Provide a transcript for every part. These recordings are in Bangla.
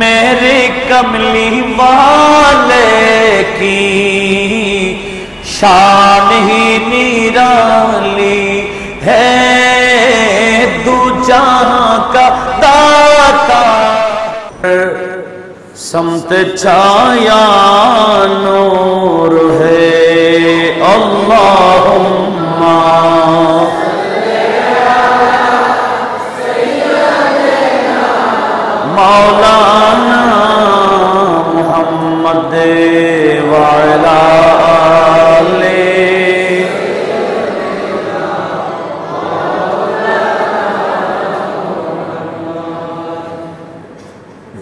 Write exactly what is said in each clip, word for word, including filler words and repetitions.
मेरे कमली वाले की शान ही निराली है, दो जहां का दाता। समत छाया नूर है अल्लाहुम्मा मौलाना मुहम्मद वाला आले।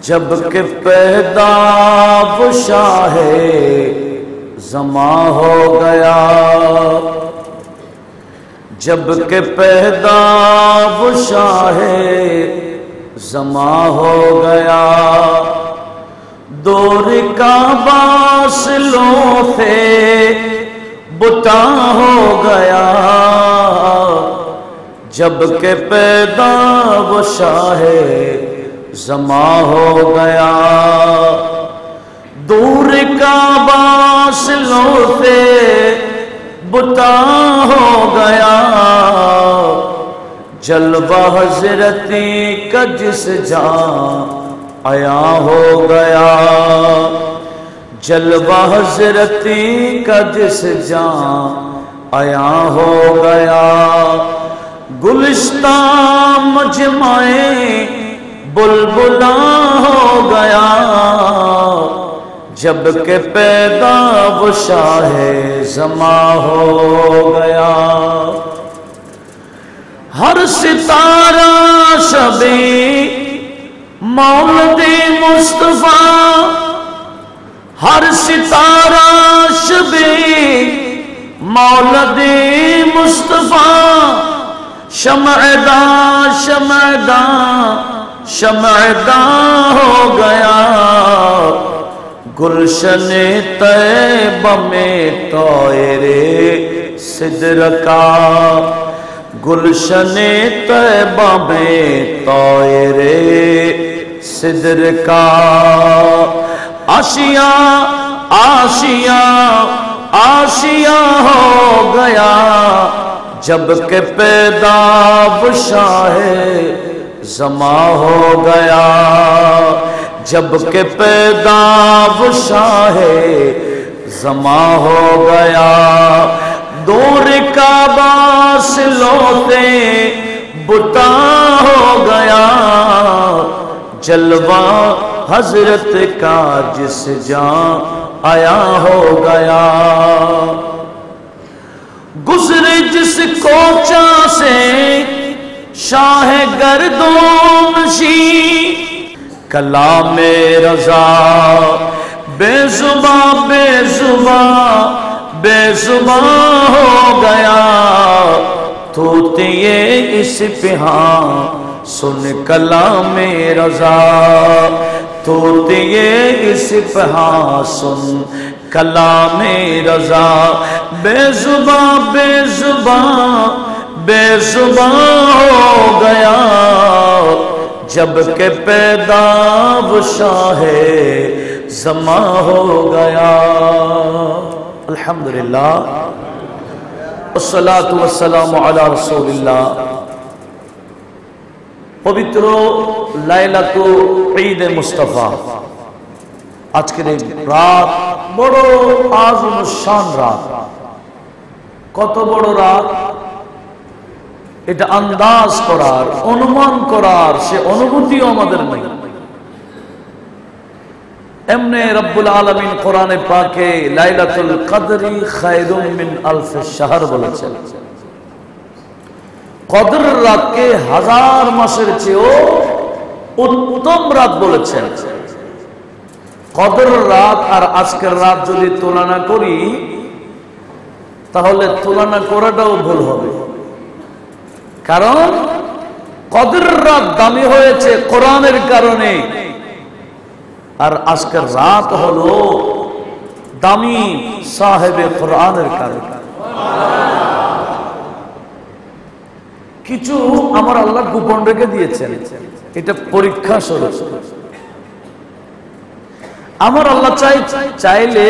जब के पैदा वो शाहे जमा हो गया, जब के पैदा वो शाहे जमा हो गया। दौर का बासलों से बुता हो गया, जब के पैदा वो शाहे जमा हो गया। दूर का बासलों से बुता हो गया, जलवा हजरती का जिस जहाँ आया हो गया, जलवा हजरती का जिस जहाँ आया हो गया। गुलिस्ता मजमाए बुलबुला हो गया, जब के पैदा वो शाहे जमा हो गया। हर सितारा शबे मौलदे मुस्तफा, हर सितारा शबे मौलदे मुस्तफा। शमदा शमदा शमदा हो गया, गुलशन तैयबा में तोयरे सिदर का, गुलशन तैयबा में तोयरे सिदर का। आशिया आशिया आशिया हो गया, जब के पैदा वो शाहे जमा हो गया, जब के पैदा वो शाहे जमा हो गया। दूर का बासलों से बुता हो गया, जलवा हजरत का जिस जहाँ आया हो गया। गुजरे जिस कोचा से शाह गर्दोनशी, कलाम रजा बेजुबा बेजुबा बेजुबा हो गया। तोतिए इस पिहाँ सुन कलाम रजा, तोतिए इस पिहाँ सुन कलाम रजा। बेजुबा बेजुबा बेजुबा हो गया, जब के पैदा वो शाहे जमा हो गया। अल्हम्दुलिल्लाह वस्सलातु वस्सलामु अला रसूलिल्लाह। पवित्र लाइलातुल ईद मुस्तफा आजकल रात बड़ो आज़म शान रात, कत बड़ो रात এটা আন্দাজ করার অনুমান করার সে অনুভূতিও আমাদের নেই। এমনে রব্বুল আলামিন কোরআনে পাকে লাইলাতুল কদরি খায়রুম মিন আলফ শাহর বলেছেন, কদর রাতকে হাজার মাসের চেয়েও উত্তম রাত বলেছেন। কদর রাত আর আজকের রাত যদি তুলনা করি তাহলে তুলনা করাটাও ভুল হবে, কারণ কদর রাত দামি হয়েছে কোরআনের কারণে, আর আজকের রাত হলো দামি সাহেবে কোরআনের কারণে। কিছু আমার আল্লাহ গোপন রেখে দিয়েছেন, এটা পরীক্ষা স্বরূপ। আমার আল্লাহ চাই চাইলে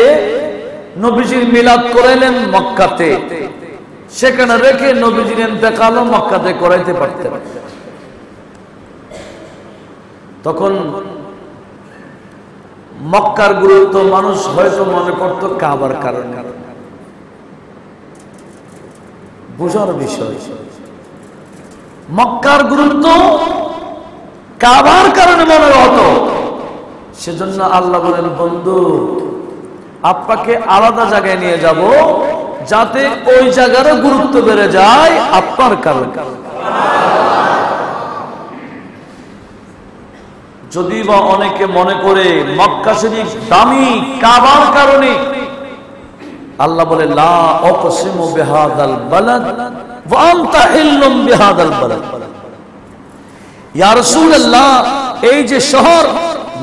নবীজির মিলাদ করাইলেন মক্কাতে, সেখানে রেখে নবীজির ইন্তেকাল মক্কাতে করাইতে পারতেন। তখন মক্কার গুরুত্ব মানুষ হয়তো মনে করত কাবার কারণে, বোঝার বিষয় মক্কার গুরুত্ব কাবার কারণে মনে হতো। সেজন্য আল্লাহ বলেন, বন্ধু আপনাকে আলাদা জায়গায় নিয়ে যাব যাতে ওই জায়গারও গুরুত্ব বেড়ে যায় আপনার কারণে। যদি বা অনেকে মনে করে মক্কা শরীফ দামি কাবার কারণে, আল্লাহ বলে লা আকসিমু বিহাদাল বালাদ ওয়া আনতা হিল্লুম বিহাদাল বালাদ। ইয়া রাসূলুল্লাহ, এই যে শহর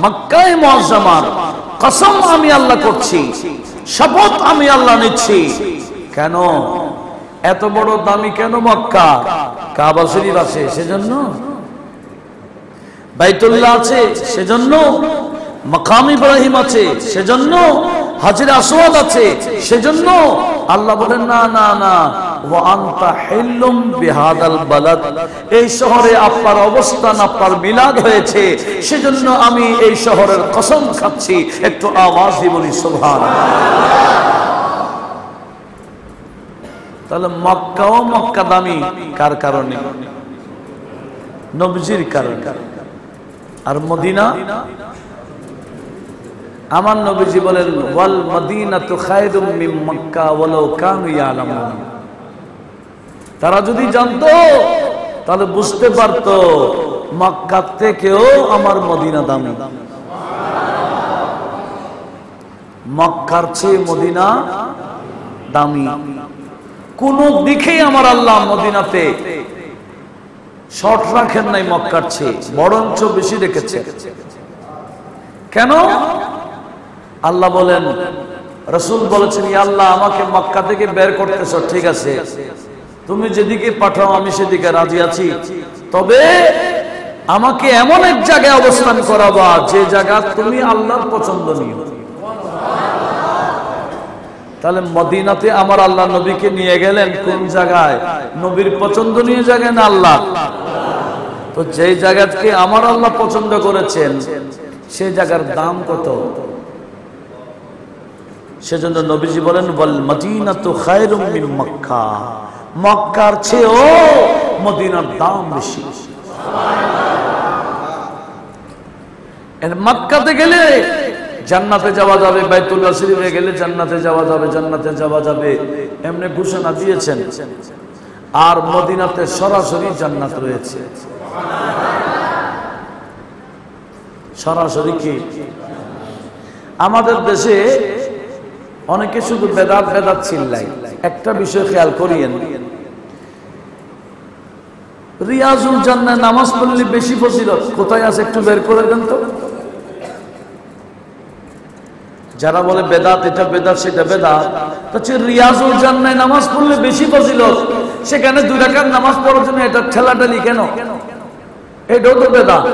মক্কায়ে মুআজ্জামার কসম আমি আল্লাহ করছি, শপথ আমি আল্লাহ নিচ্ছি। কেন এত বড় দামি? কেন মক্কা? কাবা শরীফ আছে সেজন্য, বাইতুল্লাহ আছে সেজন্য, মাকাম ইব্রাহিম আছে সেজন্য, হাজরে আসওয়াদ আছে সেজন্য। আল্লাহ বলেন না না না, ওয়া আনতা হিল্লুম বিহাদাল বালাদ, এই শহরে আপনার অবস্থান, আপনার মিলাদ হয়েছে সেজন্য আমি এই শহরের কসম খাচ্ছি। একটু আওয়াজ দিয়ে বলি সুবহানাল্লাহ। তাহলে মক্কাও মক্কা দামি কার কারণে? নবজির কারণে। আর মদিনা, আমার নবীজি বলেন ওয়াল মদিনাতু খায়রুম মিন মক্কা ওয়ালাউ কানু ইয়ালামুন। তারা যদি জানতো তাহলে বুঝতে পারতো মক্কা থেকেও আমার মদিনা দামি। মক্কার চেয়ে মদিনা দামি। কোন দিকে আমার আল্লাহ মদিনাতে শর্ট রাখেন নাই মক্কার চেয়ে, বরঞ্চ বেশি রেখেছে। কেন? আল্লাহ বলেন, রাসূল বলেছেন, ইয়া আল্লাহ আমাকে মক্কা থেকে বের করতেছ, ঠিক আছে, তুমি যেদিকে পাঠাও আমি সেদিকে রাজি আছি, তবে আমাকে এমন এক জায়গায় অবস্থান করাবা যে জায়গা তুমি আল্লাহর পছন্দনীয়। তাহলে মদিনাতে আমার আল্লাহ নবীকে নিয়ে গেলেন কোন জায়গায়? নবীর পছন্দনীয় জায়গায় না আল্লাহ? তো যেই জায়গাকে আমার আল্লাহ পছন্দ করেছেন সেই জায়গার দাম কত? সেজন্য নবীজি বলেন ওয়াল মদিনাতু খায়রুম মিন মক্কা, মক্কার চেয়েও মদিনার দাম বেশি। এর মক্কাতে গেলে জান্নাতে যাওয়া যাবে, বাইতুল্লাহ শরীফে গেলে জান্নাতে যাওয়া যাবে, জান্নাতে যাওয়া যাবে, এমনি ঘোষণা দিয়েছেন। আর মদিনাতে সরাসরি জান্নাত রয়েছে, সরাসরি। কি আমাদের দেশে অনেকে শুধু বেদাত বেদাত চিল্লাই, একটা বিষয় খেয়াল করিয়েন, রিয়াজুল জান্নাত নামাজ পড়লে বেশি ফজিলত কোথায় আছে একটু বের করে দেন তো। যারা বলে বেদাত, এটা বেদাত, সেটা বেদাত, তাহলে রিয়াজুল জান্নাত নামাজ পড়লে বেশি ফজিলত, সেখানে দুই রাকাত নামাজ পড়ার জন্য এটা ঠেলাটালি কেন? এটাও তো বেদাত।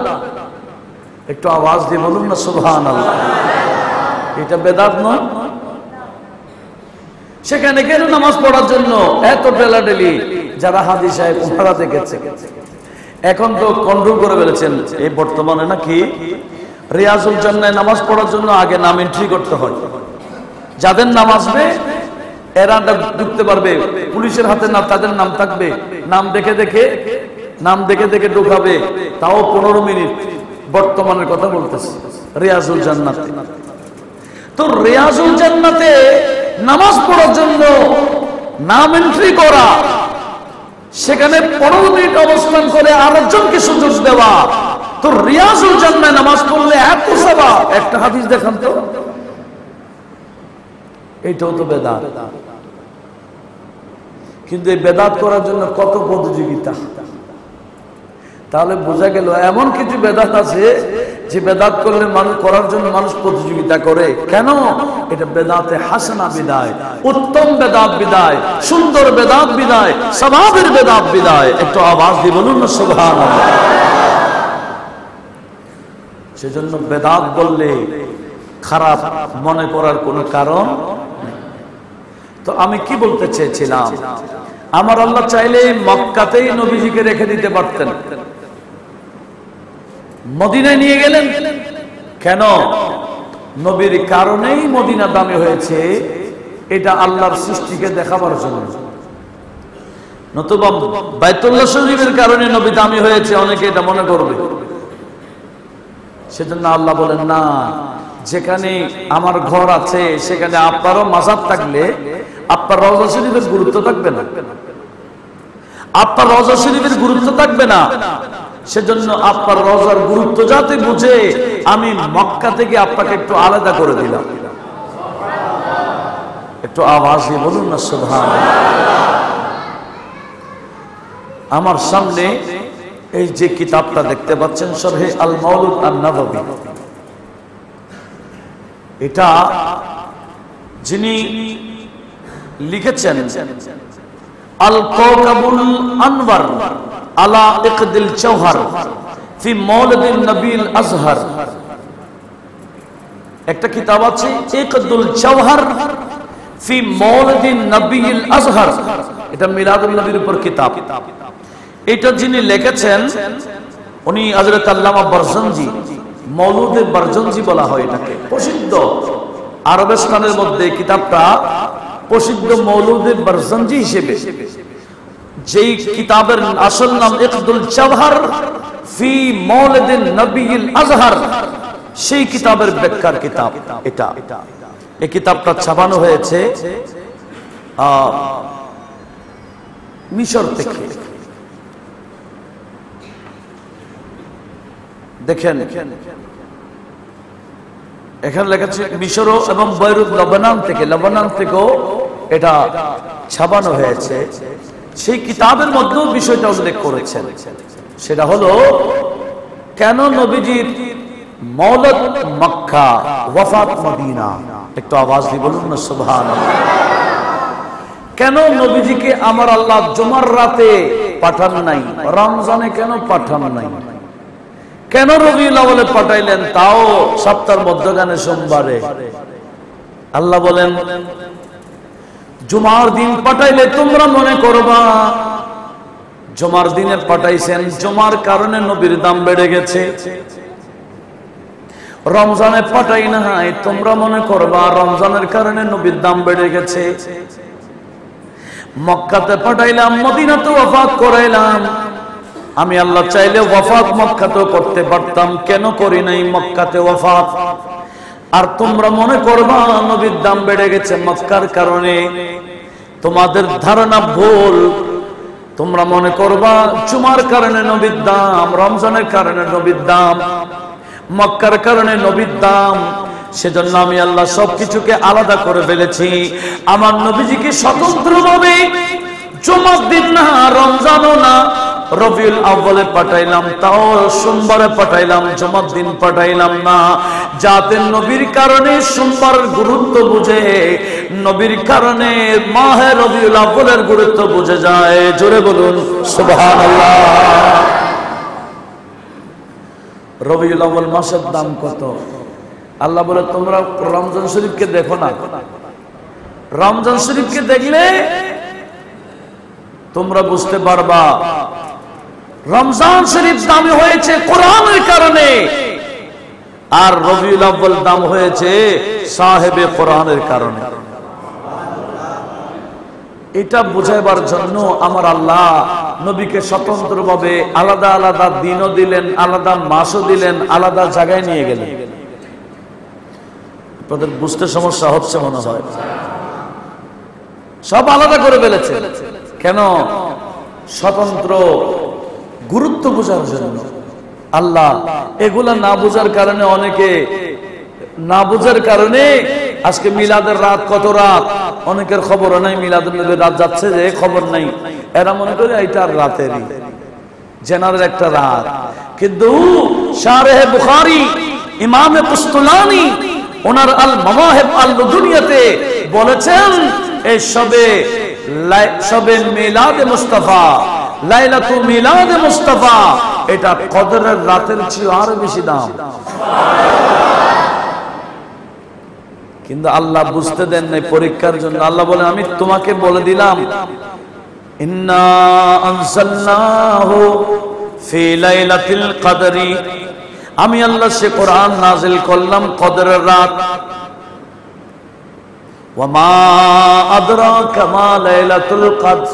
একটু আওয়াজ দিয়ে বলুন না সুবহানাল্লাহ। এটা বেদাত নয়? সেখানে কেন নামাজ পড়ার জন্য এত ঠেলাঠেলি? যারা হাজি সাহেব ওনারা দেখেছে, এখন তো কন্ট্রোল করে ফেলেছেন এই বর্তমানে। নাকি রিয়াজুল জান্নাত নামাজ পড়ার জন্য আগে নাম এন্ট্রি করতে হয়, যাদের নাম আসবে এরা ঢুকতে পারবে, পুলিশের হাতে না তাদের নাম থাকবে, নাম দেখে দেখে নাম দেখে দেখে ঢুকাবে, তাও পনেরো মিনিট। বর্তমানের কথা বলতেছে রিয়াজুল জান্নাতে। তো রিয়াজুল জান্নাতে নামাজ পড়ার জন্য নাম এন্ট্রি করা, সেখানে পনেরো মিনিট অবস্থান করে আরেকজনকে সুযোগ দেওয়া, তো রিয়াজুল জান্নাতে নামাজ পড়লে এত সওয়াব। একটা হাদিস দেখান তো। এটাও তো বেদাত। কিন্তু এই বেদাত করার জন্য কত প্রতিযোগিতা। তাহলে বোঝা গেল এমন কিছু বেদাত আছে যে বেদাত করলে মানুষ, করার জন্য মানুষ প্রতিযোগিতা করে। কেন? এটা বেদাতে হাসানা বিদায়, উত্তম বেদাত বিদায়, সুন্দর বেদাত বিদায়, সওয়াবের বেদাত বিদায়। একটু আওয়াজ দিয়ে বলুন না সুবহানাল্লাহ। সেজন্য বেদাত বললে খারাপ মনে করার কোনো কারণ নেই। তো আমি কি বলতে চেয়েছিলাম, আমার আল্লাহ চাইলে মক্কাতেই নবীজিকে রেখে দিতে পারতেন, মদিনায় নিয়ে গেলেন কেন? নবীর কারণেই মদিনা দামি হয়েছে, এটা আল্লাহর সৃষ্টিকে দেখাবার জন্য। নতুবা বাইতুল্লাহ শরীফের কারণে নবী দামি হয়েছে, অনেকে এটা মনে করবে। সেজন্য আল্লাহ বলেন না, যেখানে আমার ঘর আছে সেখানে আপনারও মাজার থাকলে আপনার রওজা শরীফের গুরুত্ব থাকবে না, আপনার রওজা শরীফের গুরুত্ব থাকবে না। সেজন্য আপনার রওজার গুরুত্ব যাতে বুঝে আমি মক্কা থেকে আপনাকে একটু আলাদা করে দিলাম। একটু আওয়াজ দিয়ে বলুন না সুবহানাল্লাহ। আমার সামনে এই যে কিতাবটা দেখতে পাচ্ছেন সরহে আল মাউলুদ আন-নববী, এটা যিনি লিখেছেন আল কাওকাবুল আনওয়ার আলা ইকদিল জওহর ফি মাউলিদিন নবীল আজহার। একটা কিতাব আছে ইকদুল জওহর ফি মাউলিদিন নবীল আজহার, এটা মিলাদুন নবীর উপর কিতাব। এটা যিনি লিখেছেন উনি হযরত আল্লামা বারজনজি, মওলুদে বারজনজি বলা হয় এটাকে। প্রসিদ্ধ আরবস্থানের মধ্যে কিতাবটা প্রসিদ্ধ মওলুদে বারজনজি হিসেবে, যেই কিতাবের আসল নাম ইকদুল জওহর ফি মওলিদিন নবীল আজহার, সেই কিতাবের ব্যাখ্যার কিতাব এটা। এই কিতাবটা ছাপানো হয়েছে আহ মিশর থেকে। দেখেন এখানে লেখা আছে মিশর এবং বৈরুত লেবানন থেকে, লেবানন থেকেও এটা ছাপানো হয়েছে। সেই কিতাবের মধ্যেও বিষয়টা উল্লেখ করেছেন, সেটা হলো কেন নবীজির মওলাদ মক্কা ওয়াফাত মদিনা। একটু আওয়াজ দিয়ে বলুন না সুবহানাল্লাহ। কেন নবীজিকে আমার আল্লাহ জুমার রাতে পাঠান নাই, রমজানে কেন পাঠান নাই, কেন রবিউল আউয়ালে পাঠাইলেন, তাও সপ্তাহের মধ্যখানে সোমবারে? আল্লাহ বলেন জুমার দিন পাঠাইলে তোমরা মনে করবা জুমার দিনে পাঠাইছেন, জুমার কারণে নবীর দাম বেড়ে গেছে। রমজানে পাঠাই না, তোমরা মনে করবা রমজানের কারণে নবীর দাম বেড়ে গেছে। মক্কাতে পাঠাইলাম, মদিনাতে ওয়াফাত করাইলাম, আমি আল্লাহ চাইলে ওয়াফাত মক্কাতেও করতে পারতাম, কেন করি নাই মক্কাতে ওয়াফাত? আর তোমরা মনে করবা নবীর দাম বেড়ে গেছে মক্কার কারণে, তোমাদের ধারণা ভুল। তোমরা মনে করবা জুমার কারণে নবীর দাম, রমজানের কারণে নবীর দাম, মক্কার কারণে নবীর দাম। সেজন্য আমি আল্লাহ সবকিছুকে আলাদা করে ফেলেছি। আমার নবীজিকে স্বতন্ত্রভাবে জুমার দিন না, রমজানও না, রবিউল আউয়ালে পাঠাইলাম, তাও সোমবারে পাঠাইলাম, জুমার দিন পাঠাইলাম না, যাতে নবীর কারণে সোমবার গুরুত্ব বুঝে, নবীর কারণে মাহে রবিউল আউয়ালের গুরুত্ব বুঝে যায়। জোরে বলুন সুবহানাল্লাহ। রবিউল আউয়াল মাসের দাম কত? আল্লাহ বলে তোমরা রমজান শরীফকে দেখো না, রমজান শরীফকে দেখলে তোমরা বুঝতে পারবা রমজান শরীফ দামি হয়েছে কোরআনের কারণে, আর রবিউল আউয়াল দাম হয়েছে সাহেবে কোরআনের কারণে। এটা বুঝাইবার জন্য আমার আল্লাহ নবীকে স্বতন্ত্রভাবে আলাদা আলাদা দিনও দিলেন, আলাদা মাসও দিলেন, আলাদা জায়গায় নিয়ে গেলেন। তাদের বুঝতে সমস্যা হচ্ছে মনে হয়, সব আলাদা করে ফেলেছে কেন? স্বতন্ত্র গুরুত্ব বোঝার জন্য আল্লাহ এগুলা না বোঝার কারণে, অনেকে না বোঝার কারণে আজকে মিলাদের রাত কত রাত, অনেকের খবর নাই। মিলাদের রাত যাচ্ছে যে খবর নাই, এরা মনে করে এটা রাতেরই জেনারেল একটা রাত, কিন্তু শারহ বুখারী ইমাম কুস্তুলানী ওনার আল মাওয়াহিব আল দুনিয়াতে বলেছেন এই শবে শবে মিলাদ মুস্তাফা, লাইলাতু মিলাদ মুস্তাফা, এটা কদরের রাতের চেয়ে আরো বেশি দাম। কিন্তু আল্লাহ বুঝতে দেন নাই পরীক্ষার জন্য। আল্লাহ বলে আমি তোমাকে বলে দিলাম ইন্না আনসালনাহু ফি লাইলাতিল কদরি, আমি আল্লাহ সে কোরআন নাজিল করলাম কদরের রাত। ওয়া মা আদরাকা মা লাইলাতুল কদর,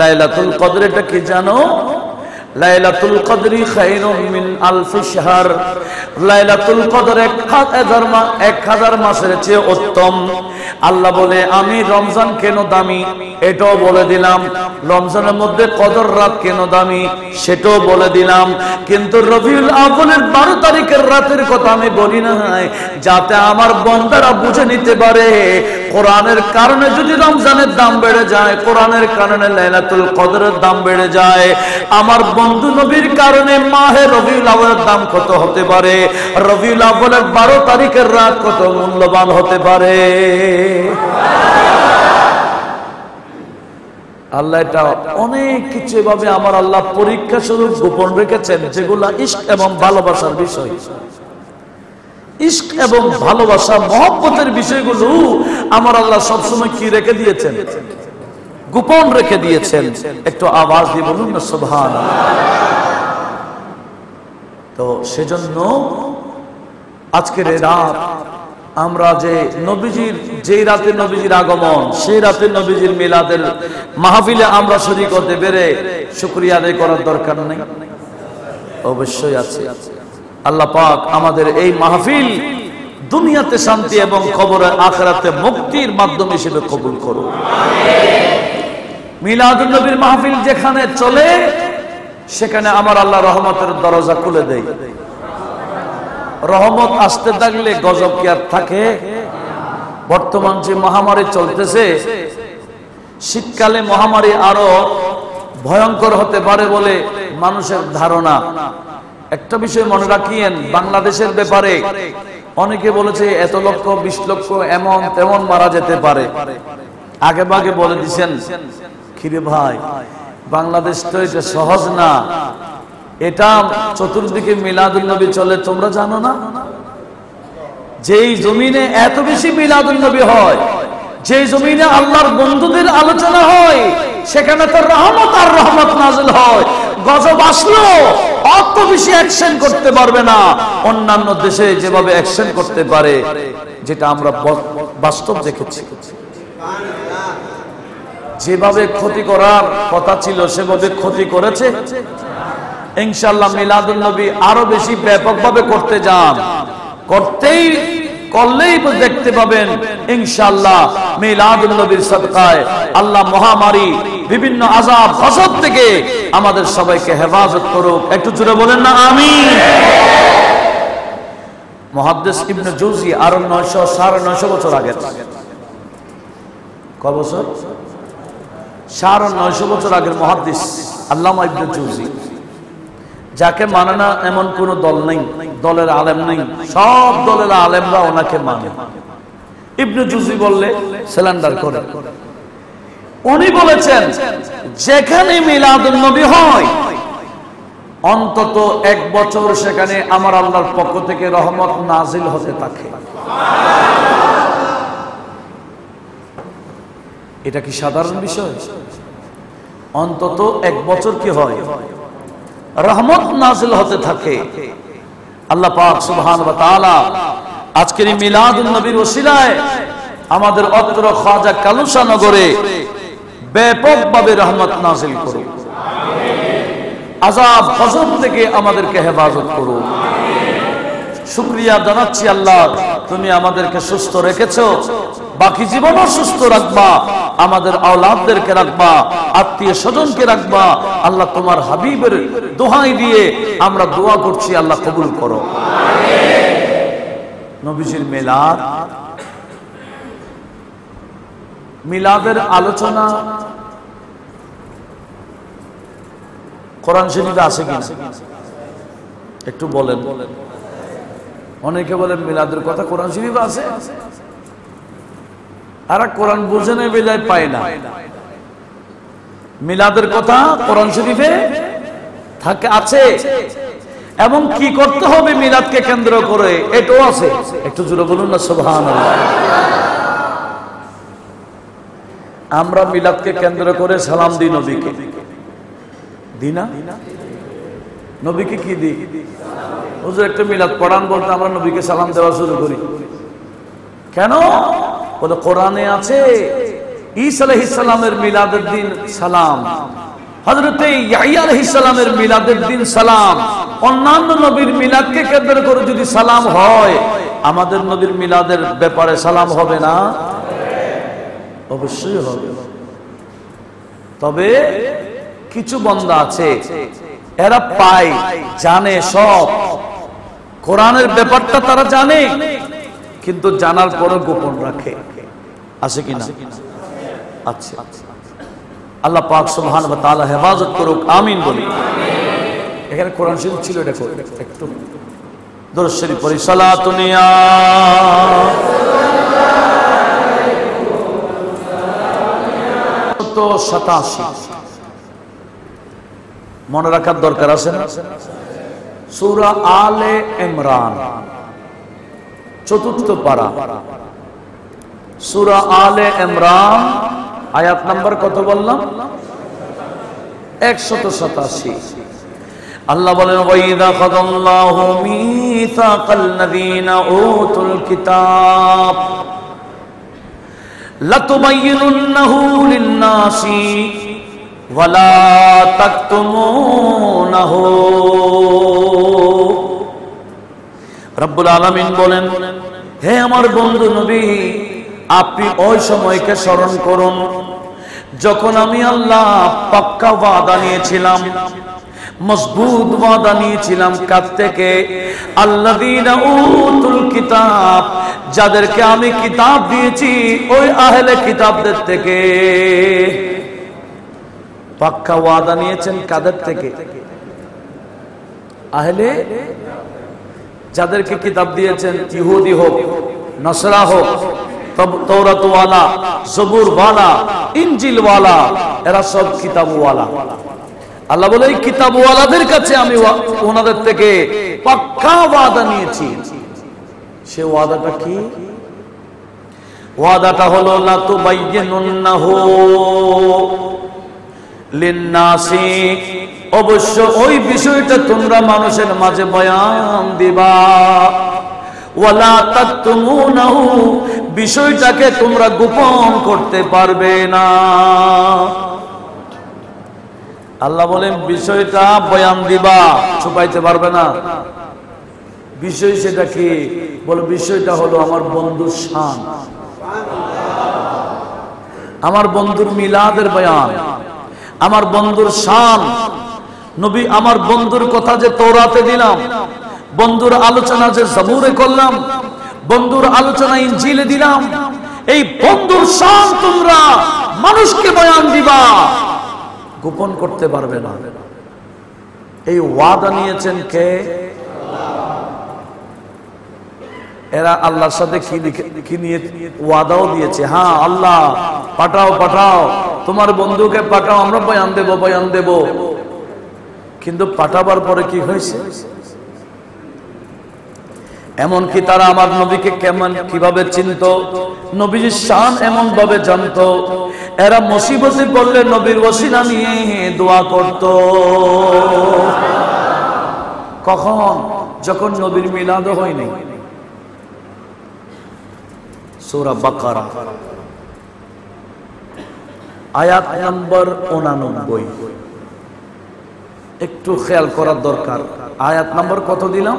লাইলাতুল কদর এটা কি জানো? লাইলাতুল কদরি খায়রুম মিন আলফ শাহর, লাইলাতুল কদর এক হাজার মাসের চেয়ে উত্তম। আল্লাহ বলে আমি রমজান কেন দামি এটাও বলে দিলাম, রমজানের মধ্যে কদর রাত কেন দামি সেটাও বলে দিলাম, কিন্তু রবিউল আউয়ালের বারো তারিখের রাতের কথা আমি বলি না, যাতে আমার বান্দারা বুঝে নিতে পারে কোরআনের কারণে যদি রমজানের দাম বেড়ে যায়, কোরআনের কারণে লাইলাতুল কদরের দাম বেড়ে যায়, আমার বন্ধু নবীর কারণে মাহে রবিউল আউয়ালের দাম কত হতে পারে, রবিউল আউয়ালের বারো তারিখের রাত কত মূল্যবান হতে পারে। আল্লাহ এটা অনেক কিছু এভাবে আমার আল্লাহ পরীক্ষা স্বরূপ গোপন রেখেছেন, যেগুলা ইশক এবং ভালোবাসার বিষয়। ইশক এবং ভালোবাসা মহব্বতের বিষয়গুলো আমার আল্লাহ সবসময় কি রেখে দিয়েছেন? গোপন রেখে দিয়েছেন। একটু আওয়াজ দিয়ে বলুন না সুবহানাল্লাহ। তো সেজন্য আজকের এই রাত আমরা যে নবীজির যেই রাতে নবীজির আগমন, সেই রাতে নবীজির মিলাদের মাহফিলে আমরা শরীক হতে পেরে শুকরিয়া আদায় করার দরকার নেই? অবশ্যই আছে। আল্লাহ পাক আমাদের এই মাহফিল দুনিয়াতে শান্তি এবং কবরে আখিরাতে মুক্তির মাধ্যম হিসেবে কবুল করুন। মিলাদুন নবীর মাহফিল যেখানে চলে সেখানে আমার আল্লাহ রহমতের দরজা খুলে দেয়। রহমত আসতে থাকলে গজব কি আর থাকে? বর্তমান যে মহামারী চলতেছে, শীতকালে মহামারী আরো ভয়ঙ্কর হতে পারে বলে মানুষের ধারণা। একটা বিষয় মনে রাখিয়েন, বাংলাদেশের ব্যাপারে অনেকে বলেছে এত লক্ষ বিশ লক্ষ এমন তেমন মারা যেতে পারে, আগে ভাগে বলে দিচ্ছেন। খিরে ভাই, বাংলাদেশ তো এটা সহজ না, এটা চতুর্দিকে মিলাদুল নবী চলে, তোমরা জানো না? যেই জমিনে এত বেশি মিলাদুল নবী হয়, যেই জমিনে আল্লাহর বন্ধুদের আলোচনা হয়, সেখানে তো রহমত আর রহমত নাজিল হয়। গজব আসলো অত বেশি অ্যাকশন করতে পারবে না অন্যান্য দেশে যেভাবে অ্যাকশন করতে পারে, যেটা আমরা বাস্তব দেখেছি। যেভাবে ক্ষতি করার কথা ছিল সেভাবে ক্ষতি করেছে। ইনশাআল্লাহ মিলাদুল নবী আরো বেশি ব্যাপকভাবে করতে যান, করতেই করলেই দেখতে পাবেন ইনশাআল্লাহ মিলাদুল নবীর সদকায় আল্লাহ মহামারী বিভিন্ন আযাব ফসদ থেকে আমাদের সবাইকে হেফাজত করুক। একটু জোরে বলেন না আমিন। মুহাদ্দিস ইবনে জুজি আরো নয়শো সাড়ে নয়শো বছর আগে, ক বছর? সাড়ে নয়শো বছর আগের মুহাদ্দিস আল্লামা ইবনে জুজি, যাকে মানে না এমন কোন দল নেই, দলের আলেম নেই, সব দলের আলেমরা ওনাকে মানে। ইবনে জুজি বললে সিলেন্ডার করে। উনি বলেছেন যেখানে মিলাদুন নবী হয় অন্তত এক বছর সেখানে আমার আল্লাহর পক্ষ থেকে রহমত নাজিল হতে থাকে। এটা কি সাধারণ বিষয়? অন্তত এক বছর কি হয় রহমত নাজিল হতে থাকে। আল্লাহ পাক সুবহান ওয়া তাআলা আজকের এই মিলাদুন নবীর ওসিলায় আমাদের অত্র খাজা কালুসা নগরে ব্যাপকভাবে রহমত নাজিল করুন, আযাব গজব থেকে আমাদেরকে হেফাজত করুন। শুকরিয়া জানাচ্ছি আল্লাহ, তুমি আমাদেরকে সুস্থ রেখেছো, বাকি জীবনও সুস্থ রাখবা, আমাদের আওলাদদেরকে রাখবা, আত্মীয় স্বজনকে রাখবা। আল্লাহ তোমার হাবিবের দোহাই দিয়ে আমরা দোয়া করছি, আল্লাহ কবুল করো। নবীজির মিলাদ, মিলাদের আলোচনা কোরআন শরীফে আছে কিনা একটু বলেন। অনেকে বলেন মিলাদের কথা কোরআন শরীফে আছে, আর কোরআন বুঝে না বিদায় পায় না। মিলাদের কথা কোরআন শরীফে থাকে, আছে। এবং কি করতে হবে মিলাদকে কেন্দ্র করে এটাও আছে। একটু জোরে বলুন না সুবহানাল্লাহ। আমরা মিলাদকে কেন্দ্র করে সালাম দিই নবীকে, দিই না? নবীকে কি দিই? হুজুর একটা মিলাদ পড়ান বলতে আমরা নবীকে সালাম দেওয়া শুরু করি। কেন? বলে কোরআনে আছে ঈসা আলাইহিস সালামের মিলাদের দিন সালাম, হযরতে ইয়াহইয়া আলাইহিস সালামের মিলাদের দিন সালাম। অন্যান্য নবীর মিলাদকে কেন্দ্র করে যদি সালাম হয়, আমাদের নবীর মিলাদের ব্যাপারে সালাম হবে না? অবশ্যই হবে। তবে কিছু বান্দা আছে এরা পায়, জানে সব, কোরআনের ব্যাপারটা তারা জানে কিন্তু জানার পরও গোপন রাখে। আছে কিনা? আচ্ছা, আল্লাহ পাক সুবহানাহু ওয়া তাআলা হেফাজত করুক, আমিন বলি। এখানে কোরআন শরীফ ছিল, এটা কই একটু দরুদ শরীফ পড়ি। সালাতু নিয়া তো সাতাশি মনে রাখার দরকার আছে না? সূরা আলে ইমরান চতুর্থ পারা, সূরা আলে ইমরান আয়াত নাম্বার কত বললাম? একশত সাতাশি। আল্লাহ বলেন ওয়াইদা খাদাল্লাহু মিসাকাল লাযিনা উতুল কিতাব লাতুবাইনুন্নাহু লিন-নাসি ওয়ালা তাকতুমুনহু। রব্বুল আলামিন বলেন হে আমার বন্ধু নবী, আপনি ওই সময়কে স্মরণ করুন যখন আমি আল্লাহ পাক্কা ওয়াদা নিয়েছিলাম, মজবুত ওয়াদা নিয়েছিলাম কার থেকে? আল্লাযীনা উতুল কিতাব, যাদেরকে আমি কিতাব দিয়েছি ওই আহলে কিতাবদের থেকে। পাক্কা ওয়াদা নিয়েছেন কাদের থেকে? আহলে, যাদেরকে কিতাব দিয়েছেন। ইহুদি হোক, নসরা হোক, তওরাত ওয়ালা, জবুর ওয়ালা, ইনজিল ওয়ালা, এরা সব কিতাব ওয়ালা। আল্লাহ বলে এই কিতাব ওয়ালাদের কাছে আমি ওনাদের থেকে পাক্কা ওয়াদা নিয়েছি। সে ওয়াদাটা কি? ওয়াদাটা হলো লাতুবাইয়িনুন্নাহু লিন-নাসি, অবশ্য ওই বিষয়টা তোমরা মানুষের মাঝে বয়ান দিবা। ওয়ালা তাকতুমুনহু, বিষয়টাকে তোমরা গোপন করতে পারবে না। আল্লাহ বলেন বিষয়টা বয়ান দিবা, ছুপাইতে পারবে না। বিষয় সেটা কি? বলে বিষয়টা হলো আমার বন্ধুর শান, আমার বন্ধুর মিলাদের বয়ান, আমার বন্ধুর শান। নবী আমার বন্ধুর কথা যে তওরাতে দিলাম, বন্ধুর আলোচনা যে জবুরে করলাম, বন্ধুর আলোচনা ইনজিলে দিলাম, এই বন্ধুর শান তোমরা মানুষকে বয়ান দিবা, গোপন করতে পারবে না। এই ওয়াদা নিয়েছেন কে? এরা আল্লাহর সাথে কি নিয়ে ওয়াদাও দিয়েছে। হ্যাঁ আল্লাহ পাঠাও পাঠাও, তোমার বন্ধুকে পাঠাও, আমরা বয়ান দেব বয়ান দেব। কিন্তু পাঠাবার পরে কি হয়েছে? এমনকি তারা আমার নবীকে কেমন কিভাবে চিনত, নবীজির শান এমন ভাবে জানত, এরা মুসিবতে পড়লে নবীর ওসিলা নিয়ে দোয়া করত। কখন? যখন নবীর মিলাদ হয়নি। সূরা বাকারা আয়াত নম্বর উনানব্বই, একটু খেয়াল করার দরকার। আয়াত নম্বর কত দিলাম?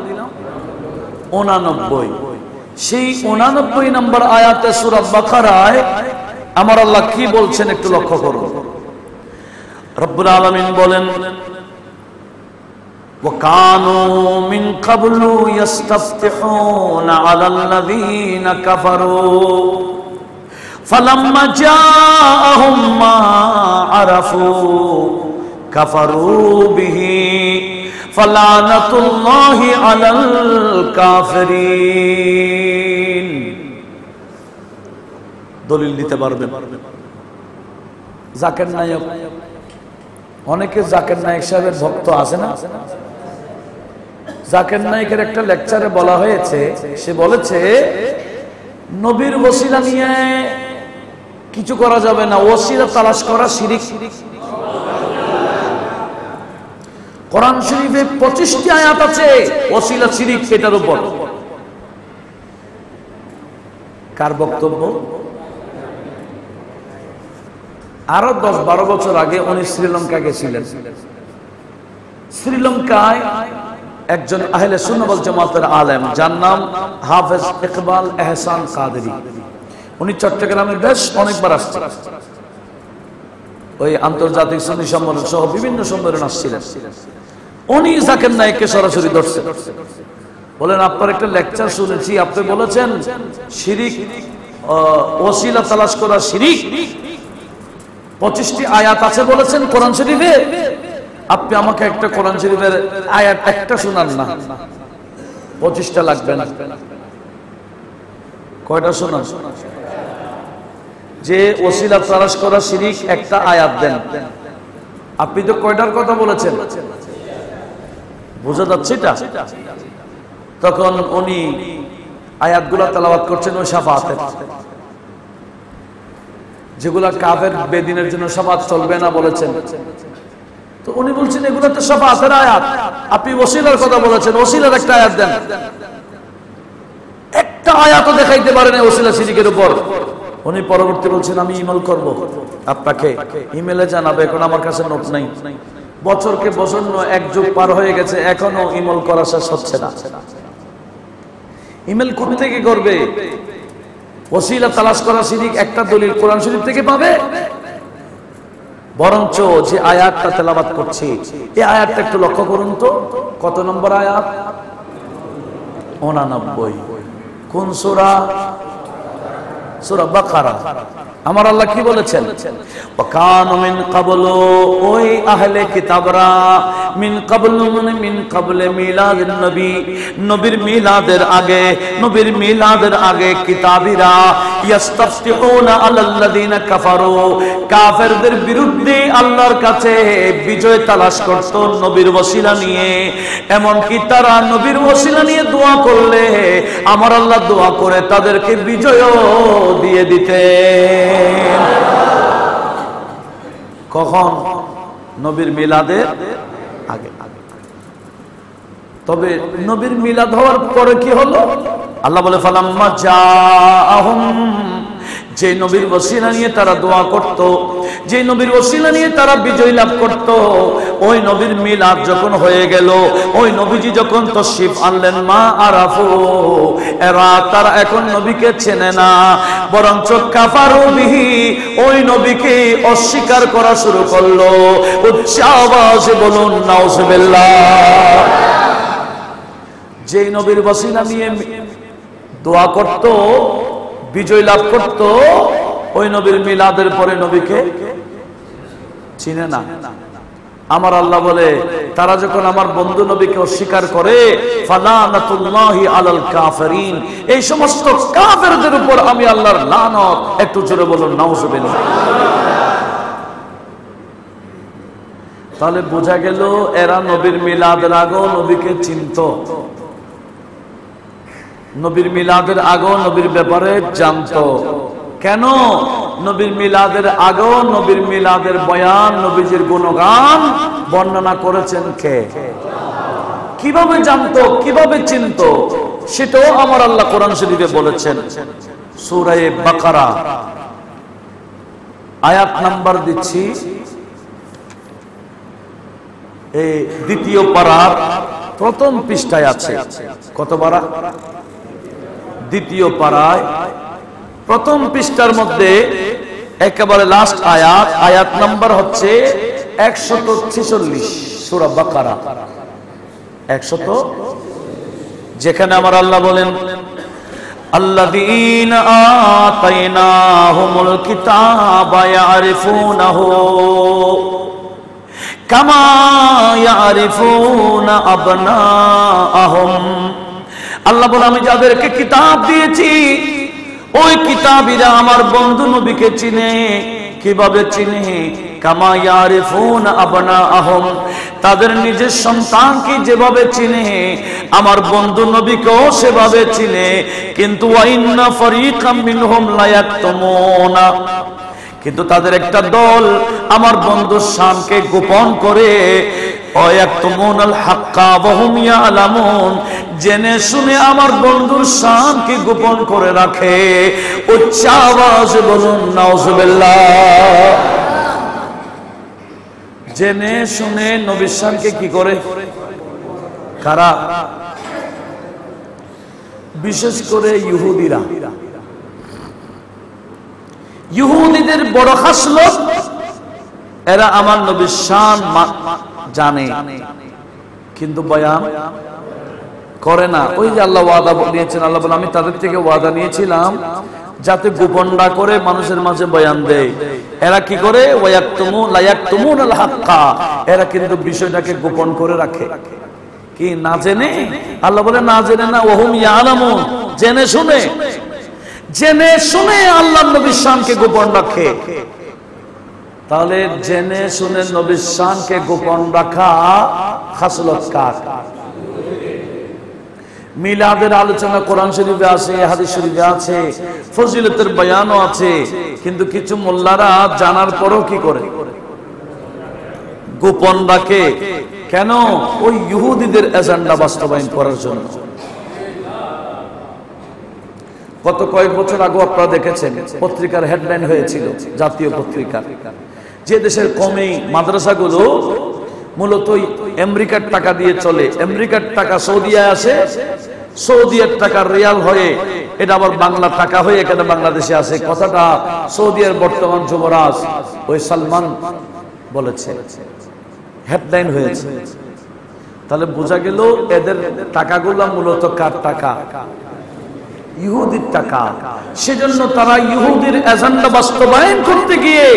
উনানব্বই। সেই উনানব্বই নম্বর আয়াতে সূরা বাকারায় আমার আল্লাহ কি বলছেন একটু লক্ষ্য করুন। রব্বুল আলামিন বলেন ওয়াকানু মিন ক্বাবলু ইস্তাফতিহুনা আলাল্লাযীনা কাফারু ফালাম্মা জাআহুম মা আরাফু কাফারু বিহি ফালানাতুল্লাহি আলাল কাফিরিন। দলিল দিতে পারবেন? জাকের নায়ক, অনেকে জাকের নায়ক সাহেবের ভক্ত আছে না? জাকির নায়েকের একটা লেকচারে বলা হয়েছে, সে বলেছে নবীর ওসিলা নিয়ে কিছু করা যাবে না, ওসিলা তালাশ করা শিরক। কোরআন শরীফে পঁচিশটি আয়াত আছে ওসিলা শিরক, সেটার উপর কার বক্তব্য? আরো দশ বারো বছর আগে উনি শ্রীলঙ্কা গেছিলেন। শ্রীলঙ্কায় একজন আহলে সুন্নাহ ওয়াল জামাতের আলেম, যার নাম হাফেজ ইকবাল এহসান কাদেরী, উনি চট্টগ্রামের বেশ অনেকবার আসছেন, ওই আন্তর্জাতিক সুন্নি সম্মেলন সহ বিভিন্ন সম্মেলন আসছিলেন। উনি জাকির নায়েককে সরাসরি ধরছেন, বলেন আপনার একটা লেকচার শুনেছি, আপনি বলেছেন শিরিক, ওসিলা তালাশ করা শিরিক, পঁচিশটি আয়াত আছে বলেছেন কোরআন শরীফে, আপনি আমাকে একটা কোরআন শরীফের আয়াত একটা শোনান না, পঁচিশটা লাগবে না, কয়টা শোনান? যে ওসিলা তালাশ করা শিরিক একটা আয়াত দেন। আপনি তো কয়টার কথা বলেছেন, বোঝা যাচ্ছে এটা। তখন উনি আয়াতগুলো তেলাওয়াত করছেন ওই শাফাআতের, যেগুলা কাফের বেদিনের জন্য শাফাআত চলবে না বলেছেন। তো উনি বলছেন এগুলো তো শাফাআতের আয়াত, আপনি ওসিলার কথা বলেছেন, ওসিলার একটা আয়াত দেন। একটা আয়াতও দেখাইতে পারেন ওসিলা শিরিকের উপর। উনি পরবর্তী বলছেন আমি ইমেল করব আপনাকে, ইমেলে জানাবো, এখন আমার কাছে নোট নাই। বছরকে বছর এক যুগ পার হয়ে গেছে, এখনো ইমেল করা শেষ হচ্ছে না। ইমেল কোথা থেকে করবে? ওসিলা তালাশ করা শিরিক একটা দলিল কোরআন শরীফ থেকে পাবে? বরঞ্চ যে আয়াতটা তেলাওয়াত করছি, এই আয়াতটা একটু লক্ষ্য করুন তো, কত নম্বর আয়াত? উনানব্বই। কোন সূরা? সূরা বাকারা। আমার আল্লাহ কি বলেছেন? ওয়াকানু মিন ক্বাবলু, ওই আহলে কিতাবরা, মিন ক্বাবলু মানে মিন ক্বাবলে মিলাদুন নবী, নবীর মিলাদের আগে, নবীর মিলাদের আগে কিতাবীরা, ইস্তাফতিহুনা আলাল্লাযিনা কাফারু, কাফেরদের বিরুদ্ধে আল্লাহর কাছে বিজয় তালাশ করত নবীর ওসিলা নিয়ে। এমন কি তারা নবীর ওসিলা নিয়ে দোয়া করলে আমার আল্লাহ দোয়া করে তাদেরকে বিজয়ও দিয়ে দিতে। কখন? নবীর মিলাদের আগে। তবে নবীর মিলাদ হওয়ার পরে কি হলো? আল্লাহ বলে ফালাম্মা জাআহুম, যে নবীর ওসিলা নিয়ে তারা দোয়া করত, যে নবীর ওসিলা নিয়ে তারা বিজয় লাভ করত, ওই নবীর মিলাদ যখন হয়ে গেল, ওই নবীজি যখন তশরিফ আনলেন, মা আরাফু, এরা তারা এখন নবীকে চেনে না, বরঞ্চ কাফারু বিহি, ওই নবীকে অস্বীকার করা শুরু করলো। উচ্চ আওয়াজে বলুন নাউজুবিল্লাহ। যে নবীর ওসিলা নিয়ে দোয়া করত, বিজয় লাভ করত, ওই নবীর মিলাদের পরে নবীকে চিনে না। আমার আল্লাহ বলে তারা যখন আমার বন্ধু নবীকে অস্বীকার করে, ফালানাতুল্লাহি আলাল কাফিরিন, এই সমস্ত কাফেরদের উপর আমি আল্লাহর লানত। একটু জোরে বলুন নাউজুবিল্লাহ। তাহলে বোঝা গেল এরা নবীর মিলাদের আগেও নবীকে চিনত, নবীর মিলাদের আগেও নবীর ব্যাপারে জানত। কেন? নবীর মিলাদের আগেও নবীর মিলাদের বয়ান, নবীজির গুণগান বর্ণনা করেছেন কে? কিভাবে জানতো, কিভাবে চিনত, সেটাও আমার আল্লাহ কোরআন শরীফে বলেছেন। সূরা বাকারা আয়াত নাম্বার দিচ্ছি, এই দ্বিতীয় পারার প্রথম পৃষ্ঠায় আছে। কত পারা? দ্বিতীয় পারায় প্রথম পৃষ্ঠার মধ্যে একেবারে লাস্ট আয়াত, আয়াত নাম্বার হচ্ছে একশত ছেচল্লিশ, সূরা বাকারা একশত, যেখানে আমার আল্লাহ বলেন আল্লাযীনা আতাইনাহুমুল কিতাবা ইয়ারিফুনাহু কামা ইয়ারিফুনা আবনাআহুম। আল্লাহ বলে আমি যাদেরকে কিতাব দিয়েছি, ওই কিতাবীরা আমার বন্ধু নবীকে চিনে, কিভাবে চিনি কামা ইয়ারিফুন আবনাআহুম তাদের নিজের সন্তানকে যেভাবে চিনি আমার বন্ধু নবীকেও সেভাবে চিনি কিন্তু ওয়াইন্না ফারিকাম মিনহুম লা ইয়াকতুমুনা কিন্তু তাদের একটা দল আমার বন্ধুর শানকে গোপন করে ওয়ায়াকতুমুনাল হাক্কা ওয়া হুম ইয়ালামুন জেনে শুনে আমার বন্ধুর শানকে গোপন করে রাখে উচ্চ আওয়াজে বলুন নাউযুবিল্লাহ জেনে শুনে নবীর শানকে কি করে কারা বিশেষ করে ইহুদিরা ইহুদিদের বড় খাসলত এরা আমার নবীর শান জানে কিন্তু বয়ান করে না ওই যে আল্লাহ ওয়াদা দিয়েছেন আল্লাহ বলেন আমি তাদের থেকে ওয়াদা নিয়েছিলাম যাতে গোপন না করে মানুষের মাঝে বয়ান দেয় এরা কি করে ওয়ায়াকতুমু লায়াকতুমুনাল হাক্কা এরা কিন্তু বিষয়টাকে গোপন করে রাখে কি না জেনে আল্লাহ বলে না জেনে না ওহুম ইয়ালামুন জেনে শুনে জেনে শুনে আল্লাহর নবীর শানকে গোপন রাখে তাহলে জেনে শুনে নবীর শানকে গোপন রাখা খাসলত কার মিলাদের আলোচনা কোরআন শরীফে আছে হাদিস শরীফে আছে ফজিলতের বয়ানও আছে কিন্তু কিছু মোল্লারা জানার পরও কি করে গোপন রাখে কেন ওই ইহুদিদের এজেন্ডা বাস্তবায়ন করার জন্য গত কয়েক বছর আগে আপনারা দেখেছেন পত্রিকার হেডলাইন হয়েছিল জাতীয় পত্রিকা যে দেশের কমে মাদ্রাসাগুলো মূলত আমেরিকার টাকা দিয়ে চলে আমেরিকার টাকা সৌদিয়া আসে সৌদিয়ার টাকা রিয়াল হয়ে এটা আবার বাংলা টাকা হয়ে এখানে বাংলাদেশে আসে কথাটা সৌদিয়ার বর্তমান যুবরাজ ওই সালমান বলেছে হেডলাইন হয়েছে তাহলে বোঝা গেল এদের টাকাগুলো মূলত কার টাকা ইহুদির টাকা সেজন্য তারা ইহুদির এজেন্ডা বাস্তবায়ন করতে গিয়ে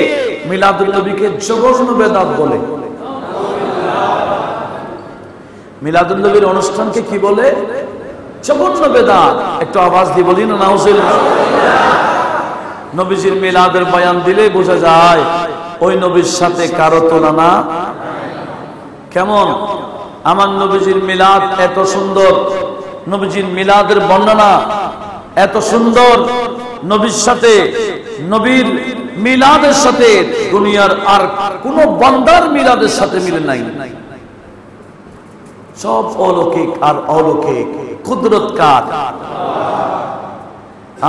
মিলাদুল নবীকে জঘন্য বেদাত বলে মিলাদুল নবীর অনুষ্ঠানকে কি বলে জঘন্য বেদাত একটু আওয়াজ দিয়ে বলি না নাউজুবিল্লাহ নবীজির মিলাদের বয়ান দিলে বোঝা যায় ওই নবীর সাথে কারো তুলনা কেমন আমার নবীজির মিলাদ এত সুন্দর নবীজির মিলাদের বর্ণনা এত সুন্দর নবীর সাথে নবীর মিলাদের সাথে দুনিয়ার আর কোন বান্দার মিলাদের সাথে মিলে নাই সব অলৌকিক আর অলৌকিক কুদরত কার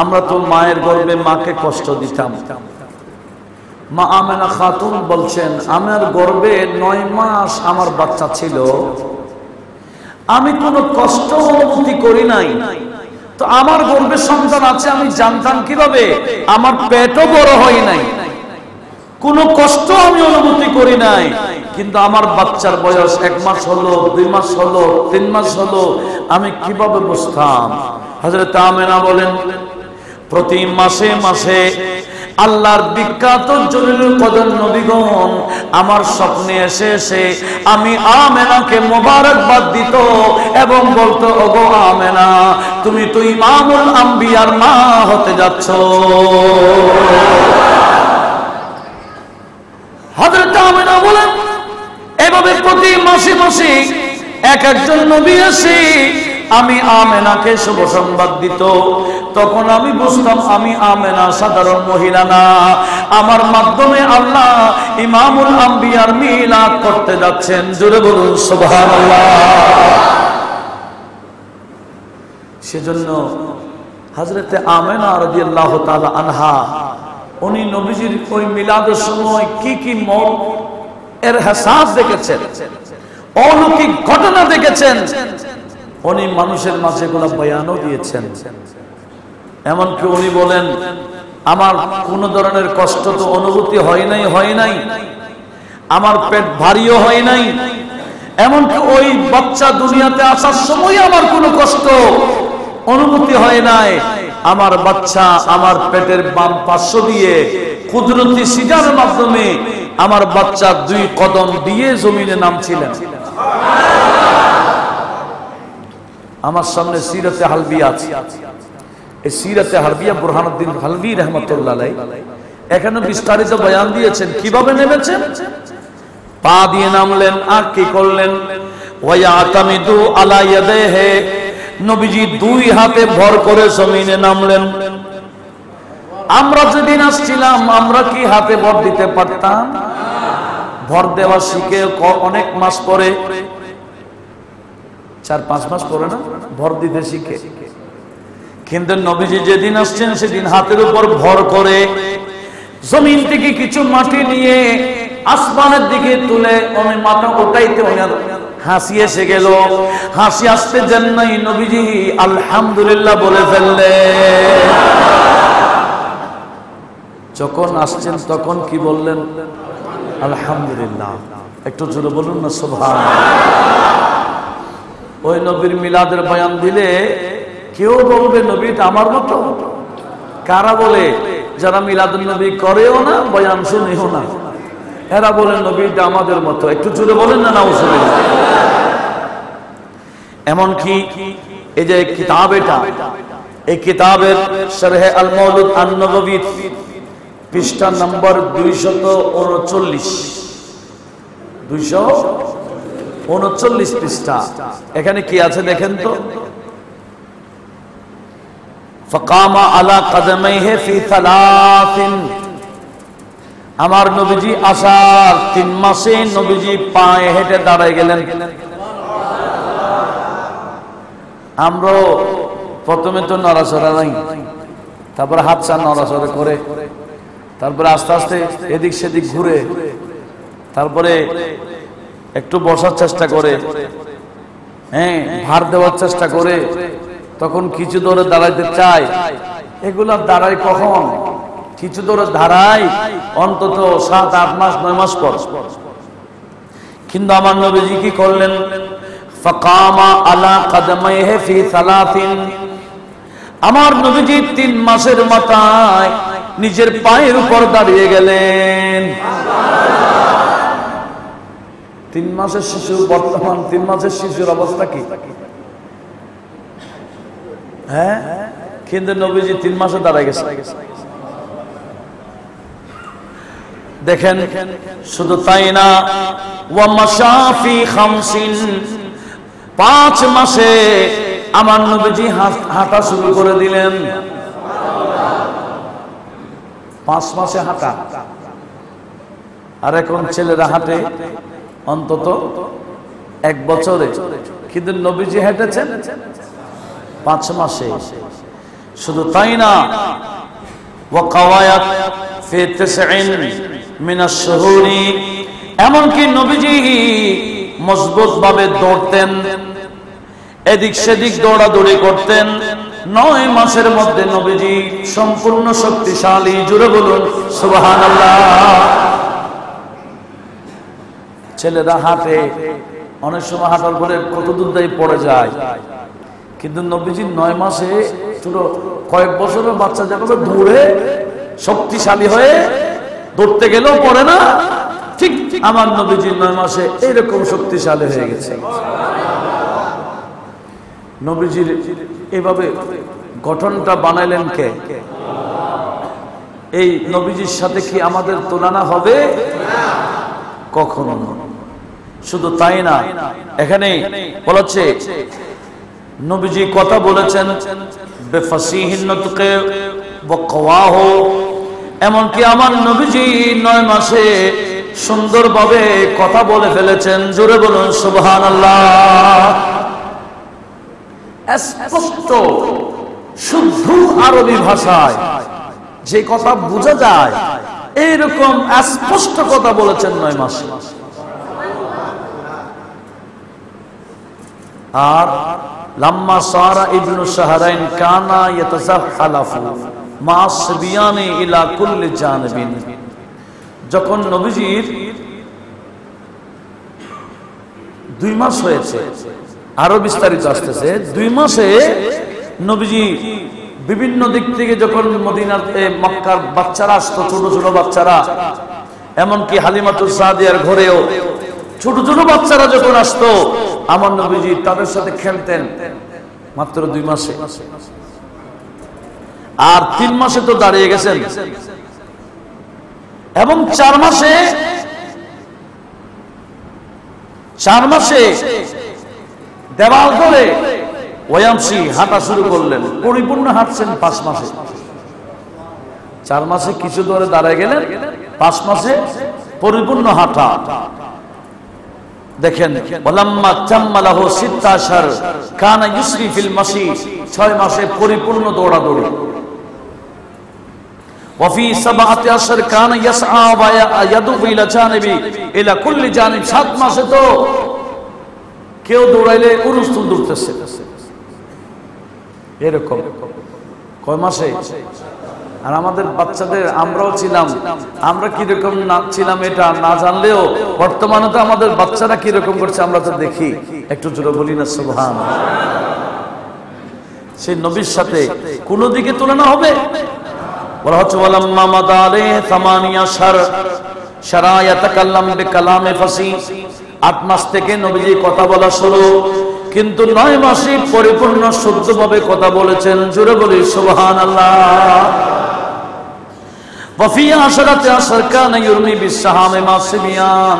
আমরা তো মায়ের গর্ভে মাকে কষ্ট দিতাম মা আমেনা খাতুন বলছেন আমার গর্ভে নয় মাস আমার বাচ্চা ছিল আমি কোনো কষ্ট অনুভূতি করি নাই তো আমার গর্ভে সন্তান আছে আমি জানতাম কিভাবে আমার পেটও বড় হয় নাই কোনো কষ্ট আমি অনুভূতি করি নাই কিন্তু আমার বাচ্চার বয়স এক মাস হলো দুই মাস হলো তিন মাস হলো আমি কিভাবে বুঝতাম হযরত আমেনা বলেন প্রতি মাসে মাসে আল্লাহর বিখ্যাত জলিলুল কদর নবীগণ আমার স্বপ্নে এসে এসে আমি আমেনাকে মোবারকবাদ দিত এবং বলতো ওগো আমেনা তুমি তো ইমামুল আম্বিয়ার মা হতে যাচ্ছ হযরত আমেনা বলেন এভাবে প্রতি মাসে মাসে এক একজন নবী এসে আমি আমেনাকে শুভ সংবাদ দিত তখন আমি বুঝতাম আমি আমেনা সাধারণ মহিলা না আমার মাধ্যমে আল্লাহ ইমামুল আম্বিয়ার মিলাদ করতে যাচ্ছেন জোরে বলুন সুবহানাল্লাহ সেজন্য হযরতে আমেনা রাদিয়াল্লাহু তাআলা আনহা উনি নবীজির ওই মিলাদের সময় কি কি মত এর হাসাস দেখেছেন অলৌকিক ঘটনা দেখেছেন উনি মানুষের মাঝে কোনো বয়ানও দিয়েছেন এমনকি উনি বলেন আমার কোন ধরনের কষ্ট তো অনুভূতি হয় নাই হয় নাই আমার পেট ভারীও হয় নাই এমনকি ওই বাচ্চা দুনিয়াতে আসার সময় আমার কোনো কষ্ট অনুভূতি হয় নাই আমার বাচ্চা আমার পেটের বাম পাশ দিয়ে কুদরতি সিজার মাধ্যমে আমার বাচ্চা দুই কদম দিয়ে জমিনে নামছিলেন আমার সামনে সিরাতে হালবি আছে এই সিরাতে হালবিয়া বুরহানুদ্দিন হালবি রাহমাতুল্লাহ আলাইহি এখানে বিস্তারিত বয়ান দিয়েছেন কিভাবে নেমেছেন পা দিয়ে নামলেন আর কি করলেন ওয়ায়াতামিদু আলা ইয়াদাইহি নবীজি দুই হাতে ভর করে জমিনে নামলেন আমরা যেদিন আসছিলাম আমরা কি হাতে ভর দিতে পারতাম না ভর দেওয়া শিখে অনেক মাস পরে চার পাঁচ মাস পরে না ভর দিতে শিখে কিন্তু নবীজি যেদিন আসছেন সেদিন হাতের উপর ভর করে জমিন থেকে কিছু মাটি নিয়ে আসমানের দিকে তুলে ওই মাথা উঠাইতে হলো হাসি এসে গেল হাসি আসতে জান্নাই নবীজি আলহামদুলিল্লাহ বলে ফেললেন যখন আসছেন তখন কি বললেন আলহামদুলিল্লাহ একটু জোরে বলুন না সুবহানাল্লাহ ওই নবীর মিলাদের বয়ান দিলে কেউ বলবে নবী তো আমার মতো কারা বলে যারা মিলাদুন নবী করেও না বয়ান শুনেও না এরা বলেন নবীটা আমাদের মতো একটু জোরে বলেন না নাউজুবিল্লাহ এমন কি এই যে কিতাব এটা এই কিতাবের শারহে আল মাউলুদ আন নববী পৃষ্ঠা নম্বর দুইশত উনচল্লিশ দুইশত উনচল্লিশ পৃষ্ঠা এখানে কি আছে দেখেন তো فقام على قدميه في ثلاث আমার নবীজি আসার তিন মাসে নবীজি পায়ে হেঁটে দাঁড়ায় গেলেন সুবহানাল্লাহ আমরা প্রথমে তো নড়াচড়া নাই তারপর হাত চা নড়াচড়া করে তারপরে আস্তে আস্তে এদিক সেদিক ঘুরে তারপরে একটু বসার চেষ্টা করে হ্যাঁ ভার দেওয়ার চেষ্টা করে তখন কিছু দূরে দাঁড়াইতে চায় এগুলা দাঁড়ায় কখন কিছু দূরে দাঁড়ায় অন্তত সাত আট মাস নয় মাস পর কিন্তু আমার নবীজি কি করলেন ফাকামা আলা কদমাইহি ফি সালাতিন আমার নবীজি তিন মাসের মাথায় নিজের পায়ের উপর দাঁড়িয়ে গেলেন সুবহানাল্লাহ তিন মাসের শিশু বর্তমান তিন মাসের শিশুর অবস্থা কি হ্যাঁ কিন্তু নবীজি তিন মাসে দাঁড়ায় গেছে দেখেন শুধু তাই না ওয়া মাশাফি খামসিন পাঁচ মাসে আমার নবীজি হাঁটা শুরু করে দিলেন পাঁচ মাসে হাঁটা আর এখন ছেলেরা হাঁটে অন্তত এক বছরে কিন্তু নবীজি হেঁটেছেন পাঁচ মাসে শুধু তাই না ওয়া কাওয়ায়াত ফি তিসঈন মিন আশ-শুহুরি এমনকি নবীজি মজবুত ভাবে দৌড়তেন এদিক সেদিক দৌড়াদৌড়ি করতেন নয় মাসের মধ্যে নবীজি সম্পূর্ণ শক্তিশালী জোরে বলুন সুবহানাল্লাহ ছেলেরা হাঁটে অনেক সময় হাঁটার পরে কত দূর দিয়ে পড়ে যায় কিন্তু নবীজি নয় মাসে ছোট কয়েক বছরের বাচ্চা যেভাবে দৌড়ে শক্তিশালী হয়ে দৌড়তে গেলেও পড়ে না ঠিক আমার নবীজি নয় মাসে এরকম শক্তিশালী হয়ে গেছে নবীজির এভাবে গঠনটা বানাইলেন কে এই নবীজির সাথে কি আমাদের তুলনা হবে না কখনো শুধু তাই না এখানে বলেছে নবীজি কথা বলেছেন বেফাসিহিন নতকে বকওয়াহ এমনকি আমার নবীজি নয় মাসে সুন্দরভাবে কথা বলে ফেলেছেন জোরে বলুন সুবহানাল্লাহ স্পষ্ট শুদ্ধ আরবি ভাষায় যে কথা বোঝা যায় এইরকম স্পষ্ট কথা বলেছেন নয় মাসে আর লম্মা সারা ইবনু শাহরাইন কানা ইয়াতাজাহলাফু মা আসবিয়ানি ইলা কুল্লি জানবিন যখন নবীজির দুই মাস হয়েছে আরো বিস্তারিত আসতেছে দুই মাসে নবীজি বিভিন্ন দিক থেকে যখন মদিনাতে মক্কার বাচ্চারা আসতো ছোট ছোট বাচ্চারা এমনকি হালিমাতুস সাদিয়ার ঘরেও ছোট ছোট বাচ্চারা যখন আসতো আমার নবীজি তাদের সাথে খেলতেন মাত্র দুই মাসে আর তিন মাসে তো দাঁড়িয়ে গেছেন এবং চার মাসে চার মাসে দেওয়াল করে ওয়ামসি হাঁটা শুরু করলেন, পরিপূর্ণ হাঁটছেন পাঁচ মাসে। চার মাসে কিছু দূরে দাঁড়ায় গেলেন, পাঁচ মাসে পরিপূর্ণ হাঁটা। দেখেন ওয়ালাম্মা তাম্মালাহু সিত্তা আশার কানা ইউসরি ফিল মাসি, ছয় মাসে পরিপূর্ণ দৌড়াদৌড়ি। ওয়াফি সাবাতি আশার কানা ইয়াসআ ওয়া ইয়াদু ইলা জানিবি ইলা কুল্লি জানিব, সাত মাসে তো কেউ দৌড়াইলে উরুসুল দৌড়তেছে এরকম। কয় মাসে? আর আমাদের বাচ্চাদের আমরাও ছিলাম, আমরা কিরকম ছিলাম এটা না জানলেও বর্তমানে তো আমাদের বাচ্চারা কিরকম করছে আমরা তো দেখি। একটু জোরে বলি না সুবহানাল্লাহ। সেই নবীর সাথে কোন দিকে তুলনা হবে? বলা হচ্ছে ওয়ালাম্মা মাদালে সামানিয়া শার শারা ইয়াতাকাল্লাম বিকালামে ফাসি, আট মাস থেকে নবীজি কথা বলা শুরু, কিন্তু নয় মাসে পরিপূর্ণ শুদ্ধভাবে কথা বলেছেন। জোরে বলি সুবহানাল্লাহ। ওয়াফিয়া আশরাতে আশার কানা ইউরমি বিসসাহামে মাসবিয়ান,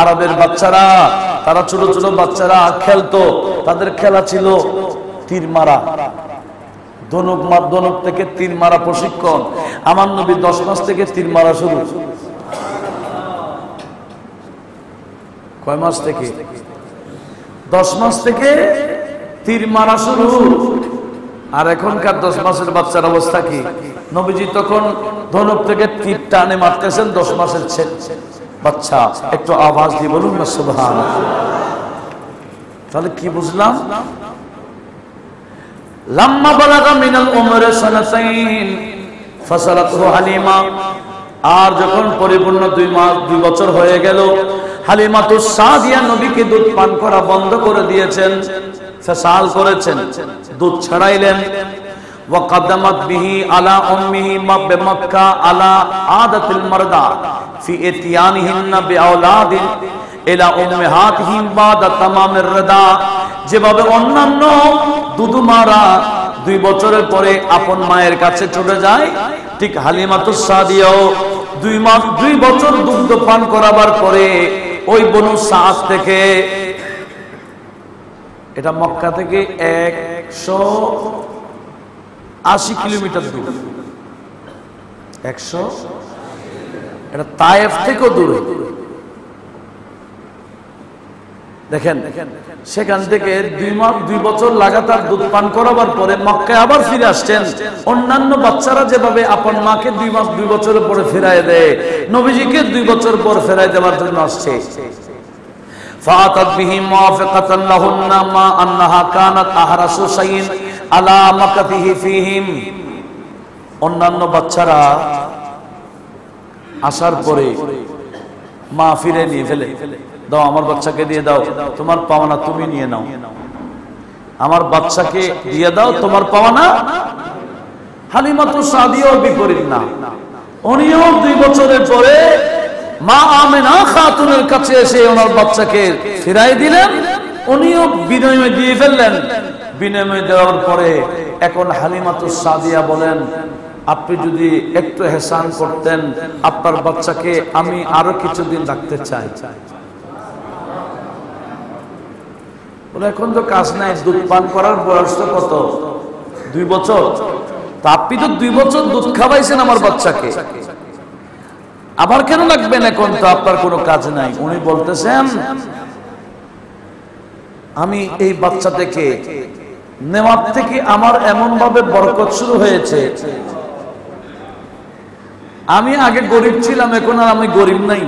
আরবের বাচ্চারা তারা ছোট ছোট বাচ্চারা খেলতো, তাদের খেলা ছিল তীর মারা, ধনুক মার ধনুক থেকে তীর মারা প্রশিক্ষণ। আমার নবী দশ মাস থেকে তীর মারা শুরু। কয় মাস থেকে? দশ মাস থেকে তীর মারা শুরু। আর এখনকার দশ মাসের বাচ্চার অবস্থা কি? নবীজি তখন ধনুক থেকে তীর টানে মারতেছেন দশ মাসের বাচ্চা। একটু আওয়াজ দিয়ে বলুন না সুবহানাল্লাহ। তাহলে কি বুঝলাম? লাম্মা বালাগা মিনাল উমরি সানাতাইন ফাসালাতহু হালিমা, আর যখন পরিপূর্ণ দুই মাস দুই বছর হয়ে গেল হালিমা তো সাদিয়া নবীকে দুধ পান করা বন্ধ করে দিয়েছেন, ফেসাল করেছেন, দুধ ছড়াইলেন। ওয়াকাদামাত বিহি আলা উম্মিহি মাক্কা আলা আদাতিল মারদা ফি ইতিয়ানিহিন্না বিআওলাদিন ইলা উম্মাহাতিহিম বাদা তামামির রাদা, যেভাবে অন্যান্য দুধুমারা দুই বছরের পরে আপন মায়ের কাছে চলে যায়, ঠিক হালিমা তো সাদিয়াও দুই মাস দুই বছর দুগ্ধ পান করাবার পরে ওই বনু সাদ থেকে, এটা মক্কা থেকে একশো আশি কিলোমিটার দূর, একশো এটা তায়েফ থেকেও দূরে। দেখেন সেখান থেকে দুই মাস দুই বছর লাগাতার দুধ পান করাবার পরে মক্কায় আবার ফিরে আসছেন। অন্যান্য বাচ্চারা যেভাবে আপন মাকে দুই মাস দুই বছরের পরে ফেরায় দেয়, নবীজিকে দুই বছর পর ফেরায় দেওয়ার জন্য আসছে। ফাতাত বিহি মুওয়াফাকাতান লাহুন্না মা আনহা কানাত আহরাসু শাইন আলা মাকাতিহি ফিহিম, অন্যান্য বাচ্চারা আসার পরে মা ফিরে নিয়ে ফেলে, দাও আমার বাচ্চাকে দিয়ে দাও, তোমার পাওনা তুমি নিয়ে নাও, আমার বাচ্চাকে দিয়ে দাও তোমার পাওনা। হালিমা তো সাদিয়াও বিপরীত না, উনিও দুই বছরের পরে মা আমেনা খাতুনের কাছে এসে ওনার বাচ্চাকে ফিরাই দিলেন, উনিও বিনিময় দিয়ে ফেললেন। বিনিময় দেওয়ার পরে এখন হালিমা তো সাদিয়া বলেন, আপনি যদি একটু হেসান করতেন আপনার বাচ্চাকে আমি আরো কিছুদিন রাখতে চাই। এখন তো কাজ নাই, দুধ পান করার বয়স তো কত? দুই বছর। তা আপনি তো দুই বছর দুধ খাওয়াইছেন আমার বাচ্চাকে, আবার কেন লাগবেন? এখন তো আপনার কোনো কাজ নাই। উনি বলতেছেন আমি এই বাচ্চা থেকে নেওয়ার থেকে আমার এমন ভাবে বরকত শুরু হয়েছে, আমি আগে গরিব ছিলাম এখন আর আমি গরিব নাই,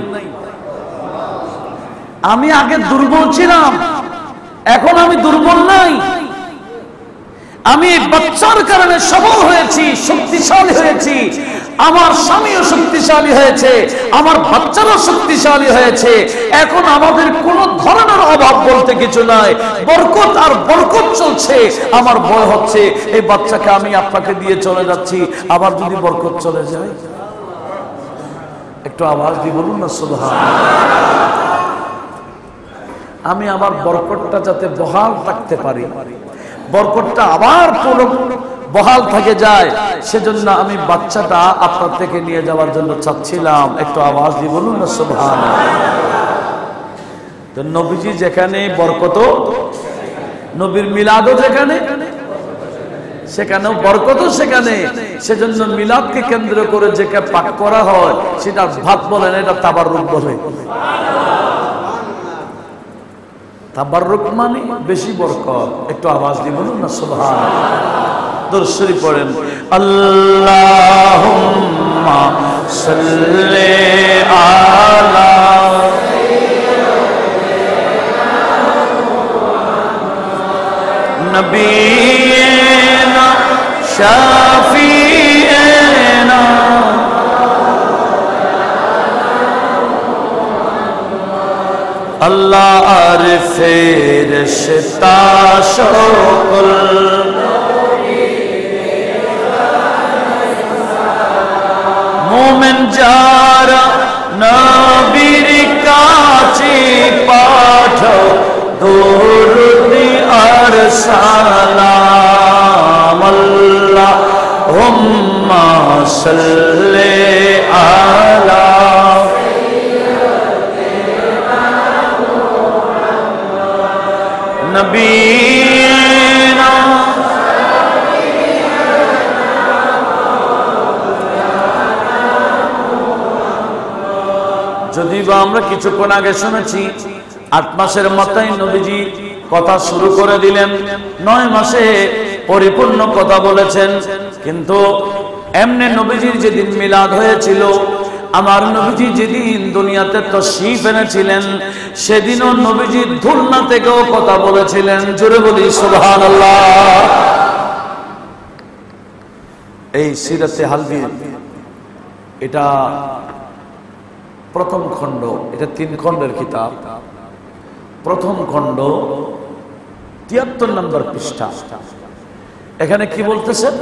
আমি আগে দুর্বল ছিলাম এখন আমি দুর্বল নাই, আমি বাচ্চার কারণে সবল হয়েছি, শক্তিশালী হয়েছি, আমার স্বামীও শক্তিশালী হয়েছে, আমার বাচ্চারও শক্তিশালী হয়েছে, এখন আমাদের কোনো ধরনের অভাব বলতে কিছু নাই, বরকত আর বরকত চলছে। আমার ভয় হচ্ছে এই বাচ্চাকে আমি আপনাকে দিয়ে চলে যাচ্ছি, আবার যদি বরকত চলে যায়। একটু আওয়াজ দিয়ে বলুন না সুবহানাল্লাহ। আমি আমার বরকতটা যাতে বহাল রাখতে পারি, বরকতটা আবার बहाल थके जाए सेजন্য আমি বাচ্চাটা আপনার থেকে নিয়ে যাওয়ার জন্য চাচ্ছিলাম একটু আওয়াজ দিয়ে বলুন না সুবহানাল্লাহ। তো নবীজি যেখানে বরকত নবীর মিলাদও যেখানে সেখানেও বরকতও সেখানে সেজন্য মিলাদকে কেন্দ্র করে যেটা পাক করা হয় সেটা ভাত বলে না এটা তাবাররুক বলে। তাবাররুক মানে বেশি বরকত একটু আওয়াজ দিয়ে বলুন না সুবহানাল্লাহ। দুরুদ পড়েন আল্লাহুম্মা সাল্লি আলা নবিয়িনা শাফিয়িনা আল্লাহ আরফে রিশতা শকুল मोमिन जारा नबीर काछे पाठो दुरूद और सलाम अल्लाहुम्मा सल्ले आला सय्यिदिना मुहम्मद नबीना কিছুক্ষণ আগে শুনেছি আট মাসের মাথায় নবীজি কথা শুরু করে দিলেন নয় মাসে পরিপূর্ণ কথা বলেছেন। কিন্তু এমনি নবীজির যেদিন মিলাদ হয়েছিল আমার নবীজি যেদিন দুনিয়াতে তশরিফ এনেছিলেন সেদিনও নবীজি দুনিয়া থেকেও কথা বলেছিলেন জোরে বলি সুবহানাল্লাহ। এই সিরাতে হালভি এটা প্রথম খণ্ড, এটা তিন খণ্ডের কিতাব, প্রথম খণ্ড তিয়াত্তর নম্বর পৃষ্ঠা। এখানে কি বলতেছেন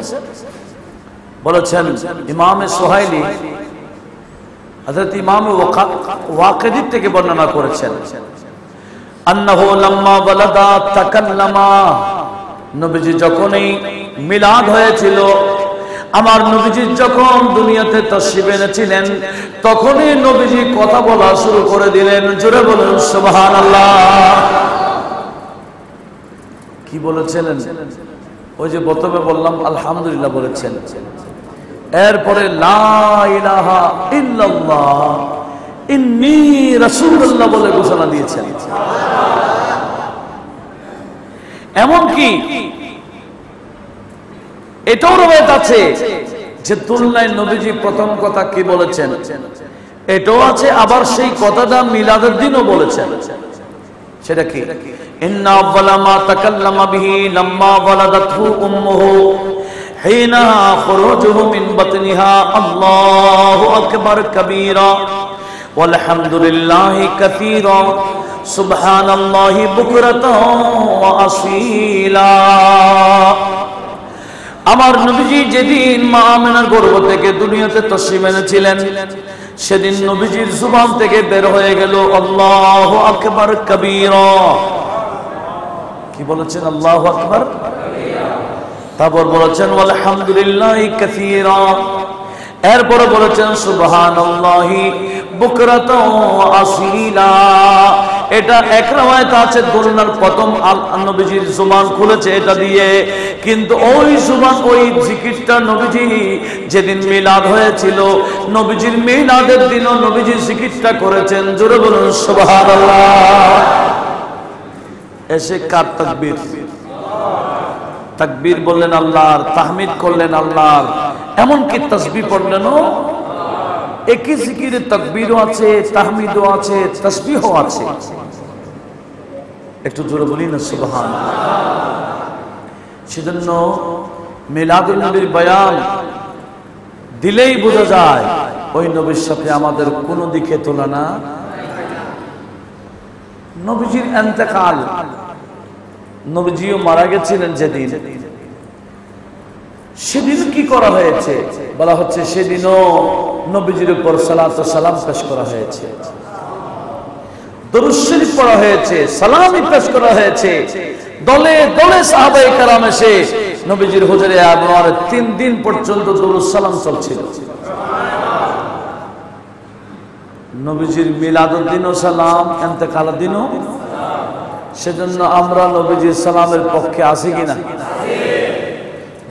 বলেছেন ইমামে সোহাইলি হযরত ইমামে ওয়াকিদি থেকে বর্ণনা করেছেন আন্নাহু লাম্মা ওয়ালাদা তাকাল্লামা নবীজি যখনই মিলাদ হয়েছিল আমার নবীজি যখন দুনিয়াতে তশরিফ এনেছিলেন তখনই নবীজি কথা বলা শুরু করে দিলেন জোরে বলুন সুবহানাল্লাহ। কি বলেছিলেন ওই যে প্রথমে বললাম আলহামদুলিল্লাহ বলেছেন, এরপরে লা ইলাহা ইল্লাল্লাহ ইন্নী রাসূলুল্লাহ বলে ঘোষণা দিয়েছেন। এমন কি এটাও রওয়ায়েত আছে যে তুলনায় নবীজি প্রথম কথা কি বলেছেন এটাও আছে, আবার সেই কথাটা মিলাদের দিনও বলেছেন। সেটা কি ইন্না আউয়ালা মা তাকাল্লামা বিহি লাম্মা ওয়ালাদাতহু উম্মুহু হিনা খুরুজুহু মিন বাতনিহা আল্লাহু আকবার কাবীরা ওয়ালহামদুলিল্লাহি কাসীরা সুবহানাল্লাহি বুকরাতাও ওয়া আসীলা। আমার নবীজি যেদিন মা আমেনার গর্ভ থেকে দুনিয়াতে তশরিফ এনেছিলেন সেদিন নবীজির জুবান থেকে বের হয়ে গেল আল্লাহু আকবার কবীরা। কি বলেছেন আল্লাহু আকবার কবীরা, তারপর বলেছেন আলহামদুলিল্লাহি কাসীরা, এরপর বলেছেন সুবহানাল্লাহি বুকরাতাও ওয়া আসীলা। এটা এক রাওয়ায়াত আছে দুরনার প্রথম নবীজির জুবান খুলেছে এটা দিয়ে, কিন্তু ওই জুবান ওই জিকিরটা নবীজি যেদিন মিলাদ হয়েছিল নবীজির মিলাদের দিনও নবীজি জিকিরটা করেছেন জোরে বলুন সুবহানাল্লাহ। এসে কার তাকবীর তাকবীর বললেন আল্লাহর, তাহমিদ করলেন আল্লাহর, এমনকি তাসবিহ পড়লেনও একই জিকিরে তাকবীরও আছে তাহমিদও আছে তাসবিহও আছে একটু জোরে বলি না সুবহানাল্লাহ। সেজন্য মিলাদুন নবীর বয়ান দিলেই বোঝা যায় ওই নবীর সাথে আমাদের কোন দিকে তুলনা। নবীজির ইন্তেকাল নবীজিও মারা গেছিলেন যেদিন সেদিন কি করা হয়েছে বলা হচ্ছে সেদিনও নবীজির উপর সালাত ও সালাম পেশ করা হয়েছে, দরুদ শরীফ পড়া হয়েছে, সালামি পেশ করা হয়েছে, দলে দলে সাহাবায়ে কেরাম এসে নবীজির হুজুরে আনোয়ার তিন দিন পর্যন্ত দরুদ সালাম চলছিল। নবীজির মিলাদুল দিনও সালাম, ইন্তেকাল দিনও সালাম। সেজন্য আমরা নবীজির সালামের পক্ষে আসি কিনা?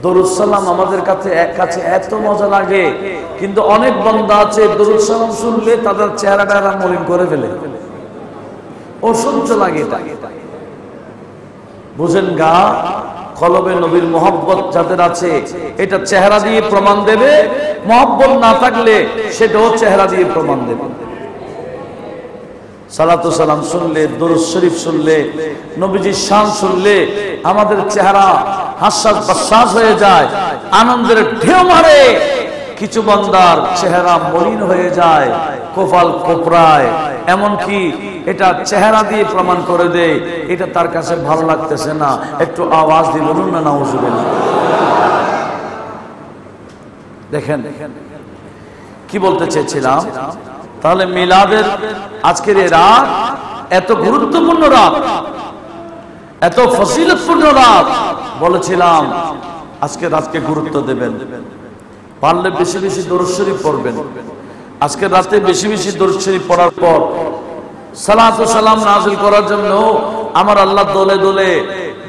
দরুদ সালাম আমাদের কাছে এক কাছে এত মজা লাগে, কিন্তু অনেক বান্দা আছে দরুদ সালাম শুনলে তাদের চেহারাটা মলিন করে ফেলে, অসহ্য লাগে। বুঝেন গা, কলবে নবীর মহব্বত যাদের আছে এটা চেহারা দিয়ে প্রমাণ দেবে, মহব্বত না থাকলে সেটাও চেহারা দিয়ে প্রমাণ দেবে। সালাতু সালাম শুনলে, দরুদ শরীফ শুনলে, নবীজির শান শুনলে আমাদের চেহারা হাস্যাস বাস্যাস হয়ে যায়, আনন্দের ঢেউ মারে। কিছু বান্দার চেহারা মলিন হয়ে যায়, কপাল কোপড়ায়, এমনকি এটা চেহারা দিয়ে প্রমাণ করে দেয় এটা তার কাছে ভালো লাগতেছে না। একটু আওয়াজ দিয়ে বলুন না নাউজুবিল্লাহ। দেখেন কি বলতে চেয়েছিলাম। তাহলে মিলাদের আজকের এই রাত এত গুরুত্বপূর্ণ রাত, এত ফজিলতপূর্ণ রাত। বলেছিলাম আজকে রাতকে গুরুত্ব দেবেন, পারলে বেশি বেশি দরুদ শরীফ পড়বেন। আজকে রাতে বেশি বেশি দরুদ শরীফ পড়ার পর সালাতু সালাম নাযিল করার জন্য আমার আল্লাহ দলে দলে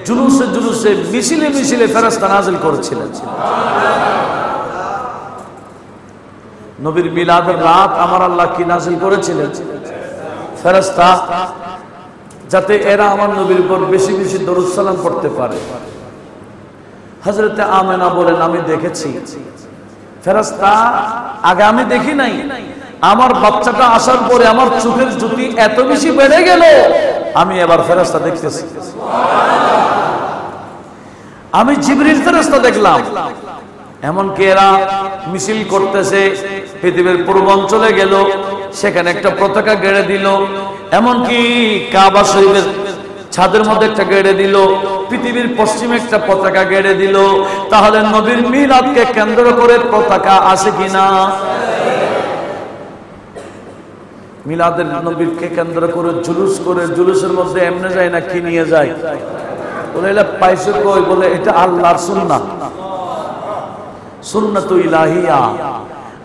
জুলুসে জুলুসে মিছিলে মিছিলে ফেরেশতা নাযিল করেছিলেন। নবীর মিলাদের রাত আমার আল্লাহ কি নাযিল করেছিলেন? ফেরেশতা, যাতে এরা আমার নবীর উপর বেশি বেশি দরুদ সালাম পড়তে পারে। হযরতে আমেনা বলেন, আমি দেখেছি ফেরেশতা, আগে আমি দেখি নাই, আমার বাচ্চাটা আসার পরে আমার চোখের জ্যোতি এত বেশি বেড়ে গেল, আমি এবার ফেরেশতা দেখতেছি। আমি জিবরিল ফেরেশতা দেখলাম। এমনকি এরা মিছিল করতেছে, পৃথিবীর পূর্বাঞ্চলে গেল, সেখানে একটা পতাকা গেড়ে দিল, এমনকি কাবা শরীফের ছাদের মধ্যে একটা গেড়ে দিল, পৃথিবীর পশ্চিমে একটা পতাকা গেড়ে দিল। তাহলে নবীর মিলাদকে কেন্দ্র করে পতাকা আসে কিনা? মিলাদের নবীকে কেন্দ্র করে জুলুস করে, জুলুসের মধ্যে এমনে যায় না কি নিয়ে যায়, বলে এটা পাইছে কই, বলে এটা আল্লাহর সুন্নাহ, সুন্নাতু ইলাহিয়া।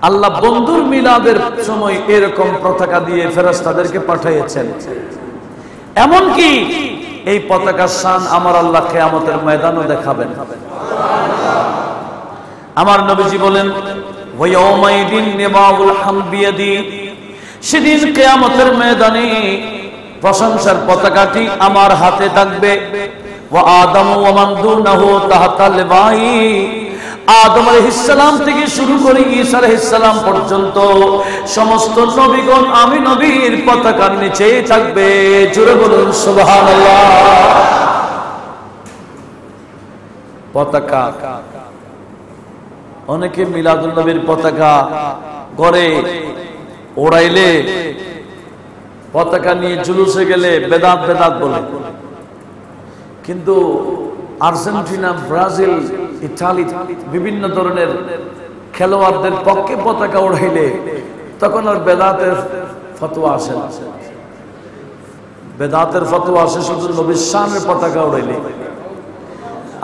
আল্লাহ বন্ধুর মিলাদের সময় এরকম পতাকা দিয়ে ফেরেশতাদেরকে পাঠিয়েছেন। এমনকি এই পতাকার শান আমার আল্লাহ কিয়ামতের ময়দানে দেখাবেন। আমার নবীজি বলেন, ওয়া ইয়াউমাইদিন নিবাউল হামবিয়াদি, সেদিন কিয়ামতের ময়দানে প্রশংসার পতাকাটি আমার হাতে থাকবে। ওয়া আদামু ওয়া মান দুনহু তাহতা লিবাই, আদম আলাইহিস সালাম থেকে শুরু করে ঈসা আলাইহিস সালাম পর্যন্ত সমস্ত নবীগণ আমি নবীর পতাকার নিচেই থাকবে। জোরে বলুন সুবহানাল্লাহ। পতাকা, অনেকে মিলাদুন নবীর পতাকা করে ওড়াইলে, পতাকা নিয়ে জুলুসে গেলে বেদাত বেদাত বলে। কিন্তু আর্জেন্টিনা, ব্রাজিল, ইতালি বিভিন্ন ধরনের খেলোয়াড়দের পক্ষে পতাকা ওড়াইলে তখন আর বেদাতের ফতোয়া আসে না। বেদাতের ফতোয়া আসে শুধু নবীর শানের পতাকা ওড়াইলে।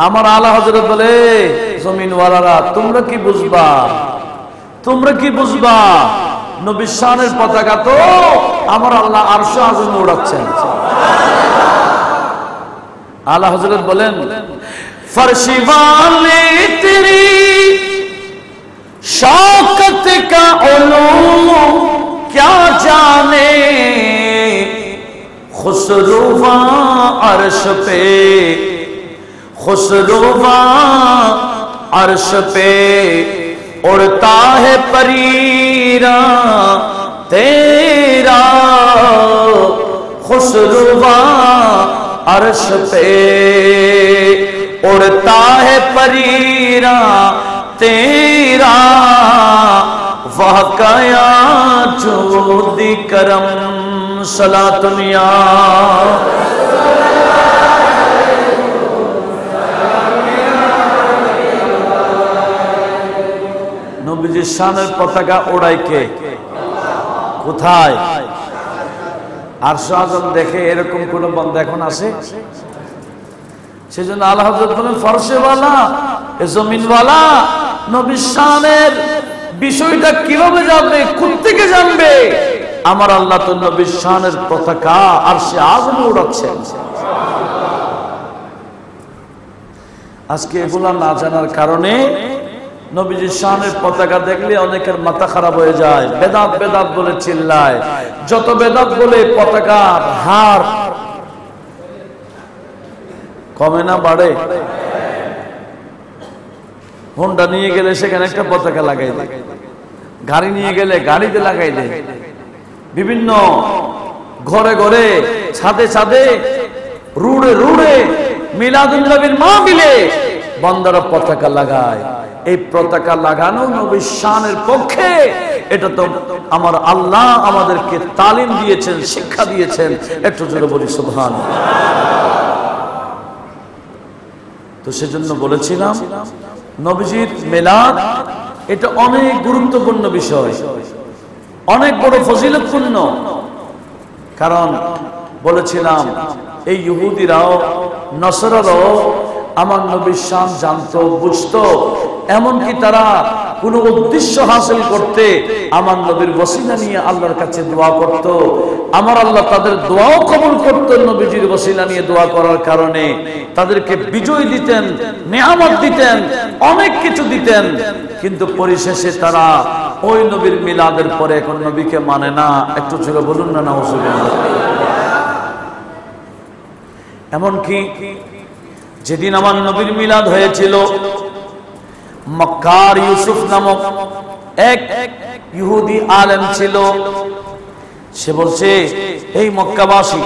আমার আলা হযরত বলে, জমিনওয়ালারা তোমরা কি বুঝবা, তোমরা কি বুঝবা, নবীর শানের পতাকা তো আমার আল্লাহ আরশে আযম উড়াচ্ছেন। আলা হযরত বলেন, फर्शी वाले तेरी शौकत का उलूम क्या जाने, खुसरुवा अर्श पे, खुसरुवा अर्श पे उड़ता है परीरा तेरा, खुसरुवा अर्श पे उड़ता है परीरा तेरा, वह काया जोदी करम सला दुनिया। नबीजी शाনের পতাকা ওড়ায় কে? কোথায়? আরশ আযম দেখে এরকম কোন বন্ধ এখন আছে? সেজন্য আল্লাহ বলেন, ফরশেওয়ালা जमीन वाला नबीर शाনের বিষয়টা কিভাবে জানবে, কোন থেকে জানবে? আমার আল্লাহ তো নবীর শানের পতাকা আরশে আযম উড়াচ্ছেন। আজকে এগুলা না জানার কারণে নবীজির শানের পতাকা দেখলে অনেকের মাথা খারাপ হয়ে যায়, বেদাত বেদাত বলে চিল্লায়। যত বেদাত বলে পতাকার হার কমে না বাড়ে? হোন্ডা নিয়ে গেলে সেখানে একটা পতাকা লাগাই দেয়, গাড়ি নিয়ে গেলে গাড়িতে লাগাই দেয়, বিভিন্ন ঘরে ঘরে ছাদে ছাদে রুড়ে রুড়ে মিলাদুন নবীর মাহফিলে বন্দরা পতাকা লাগায়। এই পতাকা লাগানো নবীর শানের পক্ষে, এটা তো আমার আল্লাহ আমাদেরকে তালিম দিয়েছেন, শিক্ষা দিয়েছেন। একটু জোরে বলি সুবহানাল্লাহ। তো সেজন্য বলেছিলাম নবীজির মিলাদ এটা অনেক গুরুত্বপূর্ণ বিষয়, অনেক বড় ফজিলতপূর্ণ। কারণ বলেছিলাম এই ইহুদিরাও নসরারাও আমার নবীর শান জানতো, বুঝতো, এমনকি তারা কোনো উদ্দেশ্য হাসিল করতে আমার নবীর ওসিলা নিয়ে আল্লাহর কাছে দোয়া করত। আমার আল্লাহ তাদের দোয়াও কবুল করতেন নবীজির ওসিলা নিয়ে দোয়া করার কারণে। তাদেরকে বিজয় দিতেন, নিয়ামত দিতেন, অনেক কিছু দিতেন। কিন্তু পরিশেষে তারা ওই নবীর মিলাদের পরে এখন নবীকে মানে না। একটু জোরে বলুন না নাউজুবিল্লাহ। এমনকি যেদিন আমার নবীর মিলাদ হয়েছিল, মক্কার ইউসুফ নামক এক ইহুদি আলেম ছিল। সে বলছে, এই মক্কাবাসী,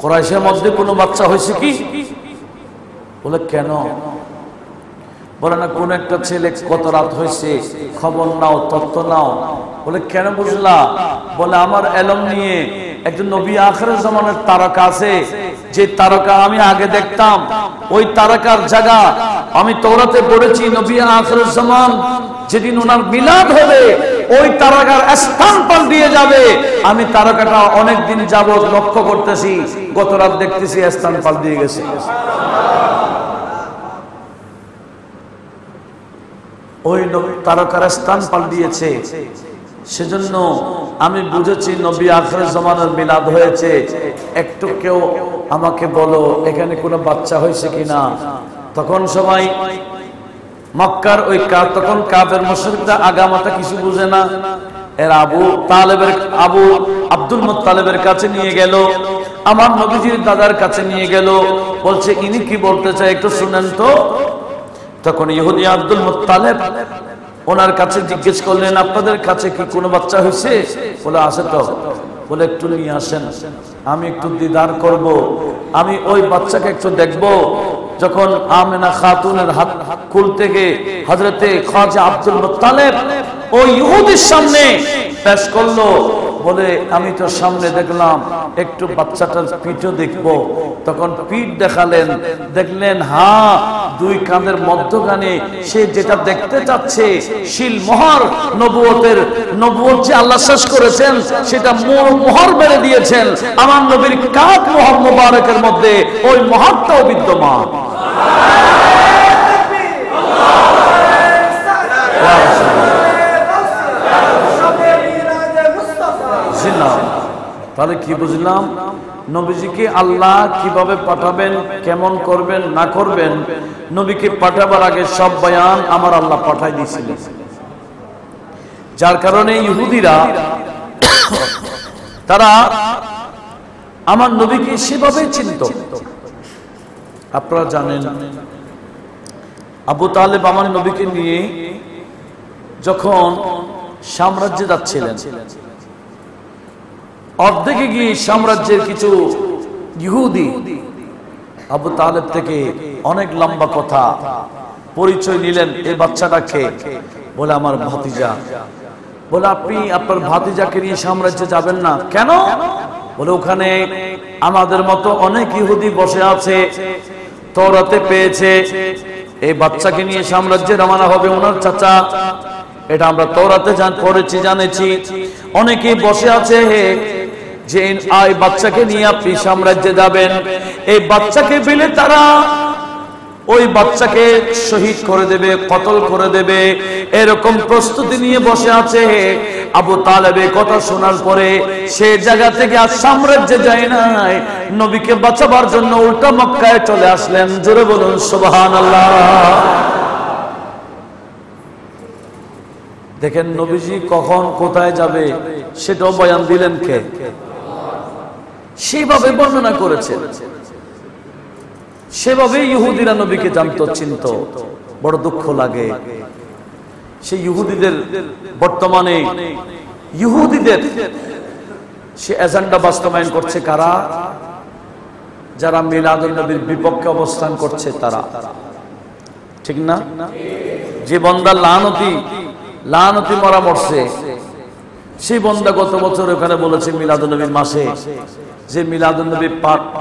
কুরাইশের মধ্যে কোনো বাচ্চা হয়েছে কি? বলে কেন? বলে না, কোন একটা ছেলে কত রাত হয়েছে খবর নাও, তথ্য নাও। বলে কেন বুঝলা? বলে আমার এলম নিয়ে একজন নবী আখির জামানার তারকা আছে, যে তারকা আমি আগে দেখতাম, ওই তারকার জায়গা আমি তওরাতে পড়েছি। নবী আখির জামান যেদিন ওনার মিলাদ হবে ওই তারকার স্থান পাল্টিয়ে যাবে। আমি তারকাটা অনেক দিন যাবত লক্ষ্য করতেছি, গত রাত দেখতেছি স্থান পাল্টিয়ে গেছে। ওই তারকার স্থান পাল্টিয়েছে, সেজন্য আমি বুঝেছি নবী আখির জামানের মিলাদ হয়েছে। একটু কেউ আমাকে বলো এখানে কোনো বাচ্চা হয়েছে কিনা। তখন সবাই মক্কার ওই তখন কাফের মুশরিকরা আগামাতা কিছু বুঝে না, এর আবু তালেবের আবু আব্দুল মুত্তালিবের কাছে নিয়ে গেল, আমার নবীজির দাদার কাছে নিয়ে গেল। বলছে ইনি কি বলতে চায় একটু শুনেন তো। তখন ইহুদি আব্দুল মুত্তালিব ওনার কাছে জিজ্ঞেস করলেন, আপনাদের কাছে কি কোনো বাচ্চা হয়েছে? বলে আছে তো। বলে একটু নিয়ে আসেন, আমি একটু দিদার করব, আমি ওই বাচ্চাকে একটু দেখব। যখন আমেনা খাতুনের হাত কুল থেকে হযরতে খাজা আব্দুল মুত্তালিব ওই ইহুদির সামনে পেশ করলো। বলে আমি তো সামনে দেখলাম, একটু বাচ্চাটার পিঠও দেখবো। তখন পিঠ দেখালেন, দেখলেন হা দুই কাঁধের মধ্যখানে সে যেটা দেখতে চাচ্ছে শিল মোহর, নবুয়তের নবুয়ত যে আল্লাহ শেষ করেছেন সেটা মোহর বেড়ে দিয়েছেন আমার নবীর কাঁধ মোহর মোবারকের মধ্যে, ওই মোহরটাও বিদ্যমান। তাহলে কি বুঝলাম? নবীজিকে আল্লাহ কিভাবে পাঠাবেন, কেমন করবেন, না করবেন, নবীকে পাঠাবার আগে সব বয়ান আমার আল্লাহ পাঠাই দিয়েছিলেন। যার কারণে ইহুদিরা তারা আমার নবীকে সেভাবেই চিনত। আপনারা জানেন আবু তালেব আমার নবীকে নিয়ে যখন সাম্রাজ্যে যাচ্ছিলেন, অর্ধেকে গিয়ে সাম্রাজ্যের কিছু ইহুদি আবু তালেব থেকে অনেক লম্বা কথা পরিচয় নিলেন, এই বাচ্চাটাকে। বলে আমার ভাতিজা। বলে আপনি আপনার ভাতিজাকে নিয়ে সাম্রাজ্যে যাবেন না কেন? বলে ওখানে আমাদের মতো অনেক ইহুদি বসে আছে, তওরাতে পেয়েছে, এই বাচ্চাকে নিয়ে সাম্রাজ্যে রওনা হবে ওনার চাচা, এটা আমরা তওরাতে পড়েছি, জানেছি, অনেকেই বসে আছে হে যে এই বাচ্চাকে নিয়ে আপনি সাম্রাজ্যে যাবেন। এই বাচ্চাকে পেলে তারা ওই বাচ্চাকে শহীদ করে দেবে কতল করে দেবে এরকম প্রস্তুতি নিয়ে বসে আছে। আবু তালেবে কথা শোনার পরে সে জায়গা থেকে আর সাম্রাজ্যে যায় নাই, নবীকে বাঁচাবার জন্য উল্টা মক্কায় চলে আসলেন। জোরে বলুন সুবহানাল্লাহ। দেখেন নবীজি কখন কোথায় যাবে সেটাও বয়ান দিলেন কে, সেভাবে বর্ণনা করেছেন, সেভাবে ইহুদিরা নবীকে জানতো চিনত। বড় দুঃখ লাগে সেই ইহুদিদের, বর্তমানে ইহুদিদের সে এজেন্ডা বাস্তবায়ন করছে কারা? যারা মিলাদুন নবীর বিপক্ষে অবস্থান করছে তারা, ঠিক না? যে বন্দা লানতি লানতি মরা মরছে সেই বন্দা গত বছর ওখানে বলেছে মিলাদুন নবীর মাসে যে মিলাদুন নবী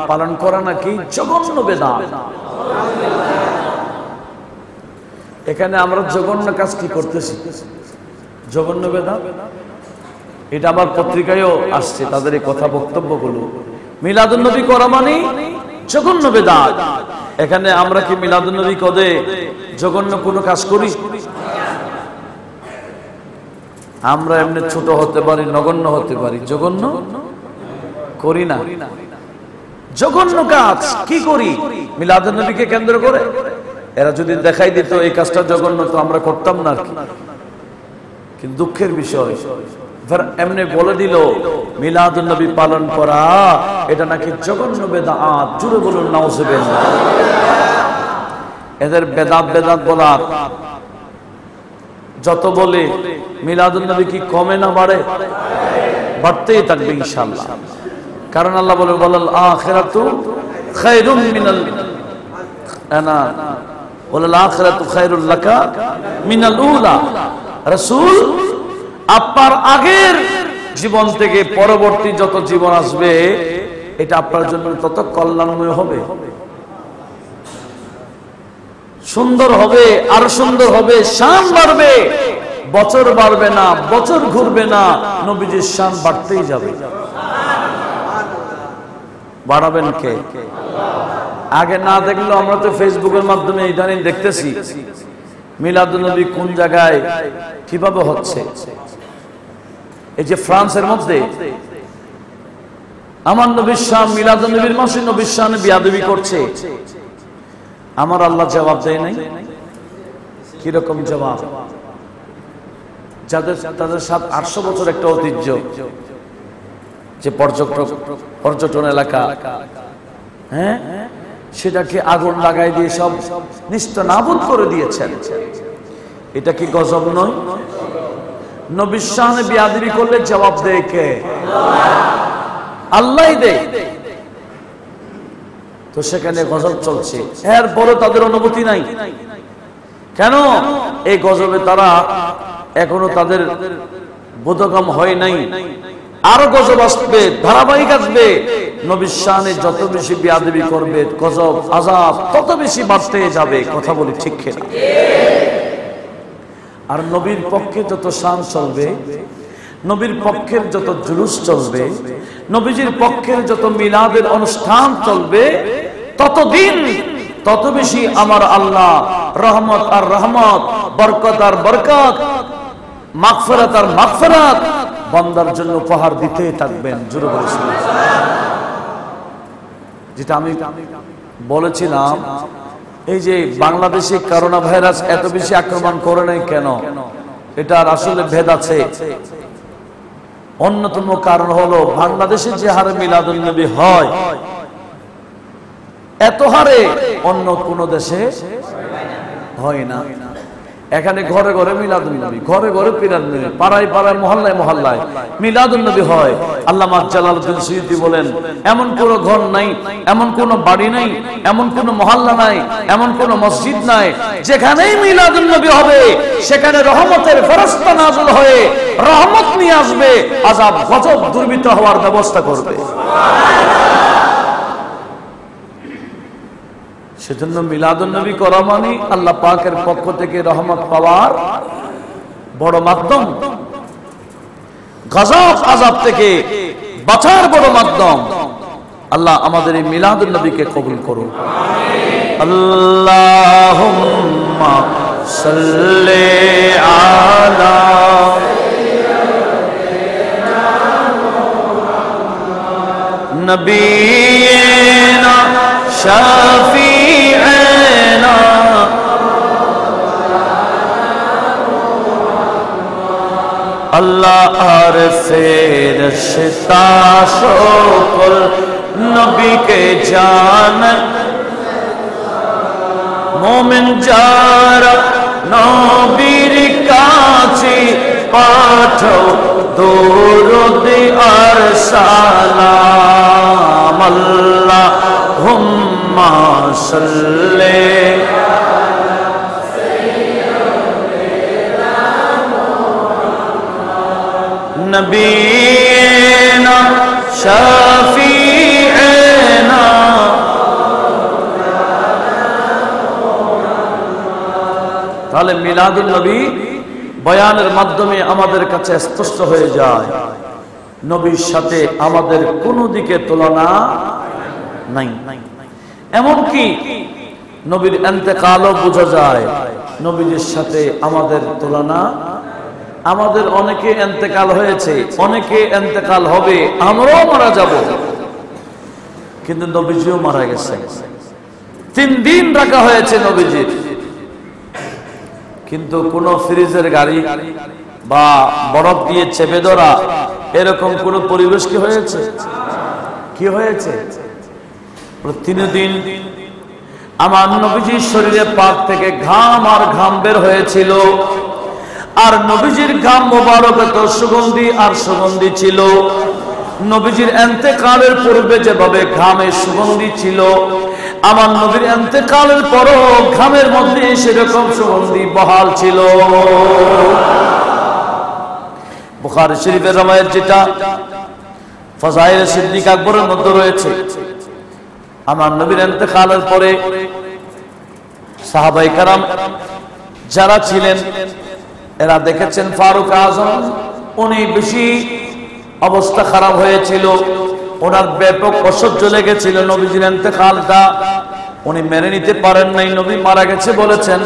পালন করা নাকি জঘন্য বেদাত। এখানে আমরা জঘন্য কাজ কি করতেছি? জঘন্য বেদাত। এটা আমার পত্রিকায়ও আসছে তাদের এই কথা বক্তব্যগুলো, মিলাদুন নবী করা মানে জঘন্য বেদাত। এখানে আমরা কি মিলাদুন নবী কদে জঘন্য কোনো কাজ করি? আমরা এমনি ছোট হতে পারি, নগণ্য হতে পারি, জঘন্য করি না। জঘন্য কাজ কি করি মিলাদুন নবীকে কেন্দ্র করে? এরা যদি দেখাই দিত এই কাজটা জঘন্য তো আমরা করতাম না। কিন্তু দুঃখের বিষয় এমনি বলে দিল মিলাদুন নবী পালন করা এটা নাকি জঘন্য বেদাত। জুড়ে বলুন নাউজুবিল্লাহ। এদের বেদাত বেদাত বলার যত বলে মিলাদুন নবী কি কমে না বাড়ে? বাড়তেই থাকবে ইনশাআল্লাহ। কারণ আল্লাহ বলে ওয়াল আখিরাতু খায়রুম মিনাল আনা ওয়াল আখিরাতু খায়রুল লাকা মিনাল উলা। রাসূল আপনার আগের জীবন থেকে পরবর্তী যত জীবন আসবে এটা আপনার জন্য তত কল্যাণময় হবে, সুন্দর হবে, আরো সুন্দর হবে, শান বাড়বে। বছর বাড়বে না, বছর ঘুরবে না, নবীজির শান বাড়তেই যাবে। বাড়াবেন কে? আগে না দেখলেও আমরা তো ফেসবুকের মাধ্যমে ইদানিং দেখতেছি মিলাদুন নবী কোন জায়গায় কিভাবে হচ্ছে। এই যে ফ্রান্সের মধ্যে আমার নবীর শান মিলাদুন নবীর মাসে নবীর শানে বিয়াদবি করছে, আমার আল্লাহ জবাব দেয় নাই। কিরকম জবাব? যাদের তাদের সাত আটশো বছর একটা ঐতিহ্য, যে পর্যটক পর্যটন এলাকা, হ্যাঁ, সেটাকে আগুন লাগাই দিয়ে সব নিস্তনাবুদ করে দিয়েছেন। এটা কি গজব নয়? নবীর শানে বিয়াদবি করলে জবাব দেয় কে? আল্লাহই দেয়। তো সেখানে গজব চলছে, এর বড় তাদের অনুভূতি নাই। কেন? এই গজবে তারা এখনো তাদের বোধগম হয় নাই। আরো গজব আসবে, ধারাবাহিক আসবে। নবীর শানে যত বেশি বিয়াদবি করবে গজব আযাব তত বেশি বাড়তে যাবে। কথা বলি ঠিক কিনা? আর নবীর পক্ষে যত শান চলবে, নবীর পক্ষের যত জুলুস চলবে, নবীজির পক্ষের যত মিলাদের অনুষ্ঠান চলবে, ততদিন তত বেশি আমার আল্লাহ রহমত আর রহমত, বরকত আর বরকত, মাগফিরাত আর মাগফিরাত বান্দার জন্য উপহার দিতে থাকবেন। জোরে বলুন সুবহানাল্লাহ। যেটা আমি বলেছিলাম, এই যে বাংলাদেশে করোনা ভাইরাস এত বেশি আক্রমণ করে নাই কেন, এটা আসলে ভেদ আছে। অন্যতম কারণ হলো বাংলাদেশে যে হারে মিলাদুন নবী হয় এত হারে অন্য কোন দেশে হয় না। এখানে ঘরে ঘরে মিলাদুন নবী, ঘরে ঘরে পিরানবী, পাড়ায় পাড়ায়, মহল্লায় মহল্লায় মিলাদুন নবী হয়। আল্লামা জালালউদ্দিন সুয়ুতি বলেন এমন কোনো ঘর নাই, এমন কোনো বাড়ি নাই, এমন কোনো মহল্লা নাই, এমন কোনো মসজিদ নাই যেখানেই মিলাদুন নবী হবে সেখানে রহমতের ফেরেশতা নাযিল হয়ে রহমত নিয়ে আসবে, আযাব গজব দুর্বিত হওয়ার ব্যবস্থা করবে। সেজন্য মিলাদুন নবী করা মানে আল্লাহ পাকের পক্ষ থেকে রহমত পাওয়ার বড় মাধ্যম, গজব আযাব থেকে বাঁচার বড় মাধ্যম। আল্লাহ আমাদের এই মিলাদুন নবীকে কবুল করুন, আমিন। अल्लाहुम्मा सल्ले आला नबीना शफीना अल्लाह से रिश्ता शोकुल नबी के जान मोमिन जारा नबीर काची पाठो दुरूद और सलाम अल्लाहुम्मा सल्ले नबीना शफीना ताले मिलादुल नबी बयानेर माध्यमे आमादेर काछे स्पष्ट हये जाय नबीर साथे आमादेर कोनो दिके तुलना नाई एमनकि नबीर इंतेकालও बोझा যায় नबीজির সাথে आमादेर तुलना আমাদের অনেকে ইন্তেকাল হয়েছে অনেকে ইন্তেকাল হবে আমরাও মারা যাব কিন্তু নবীজিও মারা গেছেন তিন দিন রাখা হয়েছে নবীজির কিন্তু কোন ফ্রিজের গাড়ি বা বরফ দিয়ে চেপে ধরা এরকম কোন পরিবেশ কি হয়েছে কি হয়েছে প্রতিদিন আমার নবীজির শরীরে পাক থেকে ঘাম আর ঘাম বের হয়েছিল আর নবীজির গাম মোবারকে তো সুগন্ধি আর সুগন্ধি ছিল নবীজির ইন্তেকালের পূর্বে যেভাবে ঘামে সুগন্ধি ছিল আমার নবীর ইন্তেকালের পরও ঘামের মধ্যে সেরকম সুগন্ধি বহাল ছিল বুখারী শরীফের রাওয়ায়েত যেটা ফাজাইল সিদ্দিক আকবরের মধ্যে রয়েছে আমার নবীর ইন্তেকালের পরে সাহাবায়ে کرام যারা ছিলেন এরা দেখেছেন ফারুক আযম উনি বেশি অবস্থা খারাপ হয়েছিল ওনার ব্যাপক অসহ্য লেগেছিল নবীজির ইন্তেকালটা উনি মেনে নিতে পারেন নাই নবী মারা গেছে বলেছেন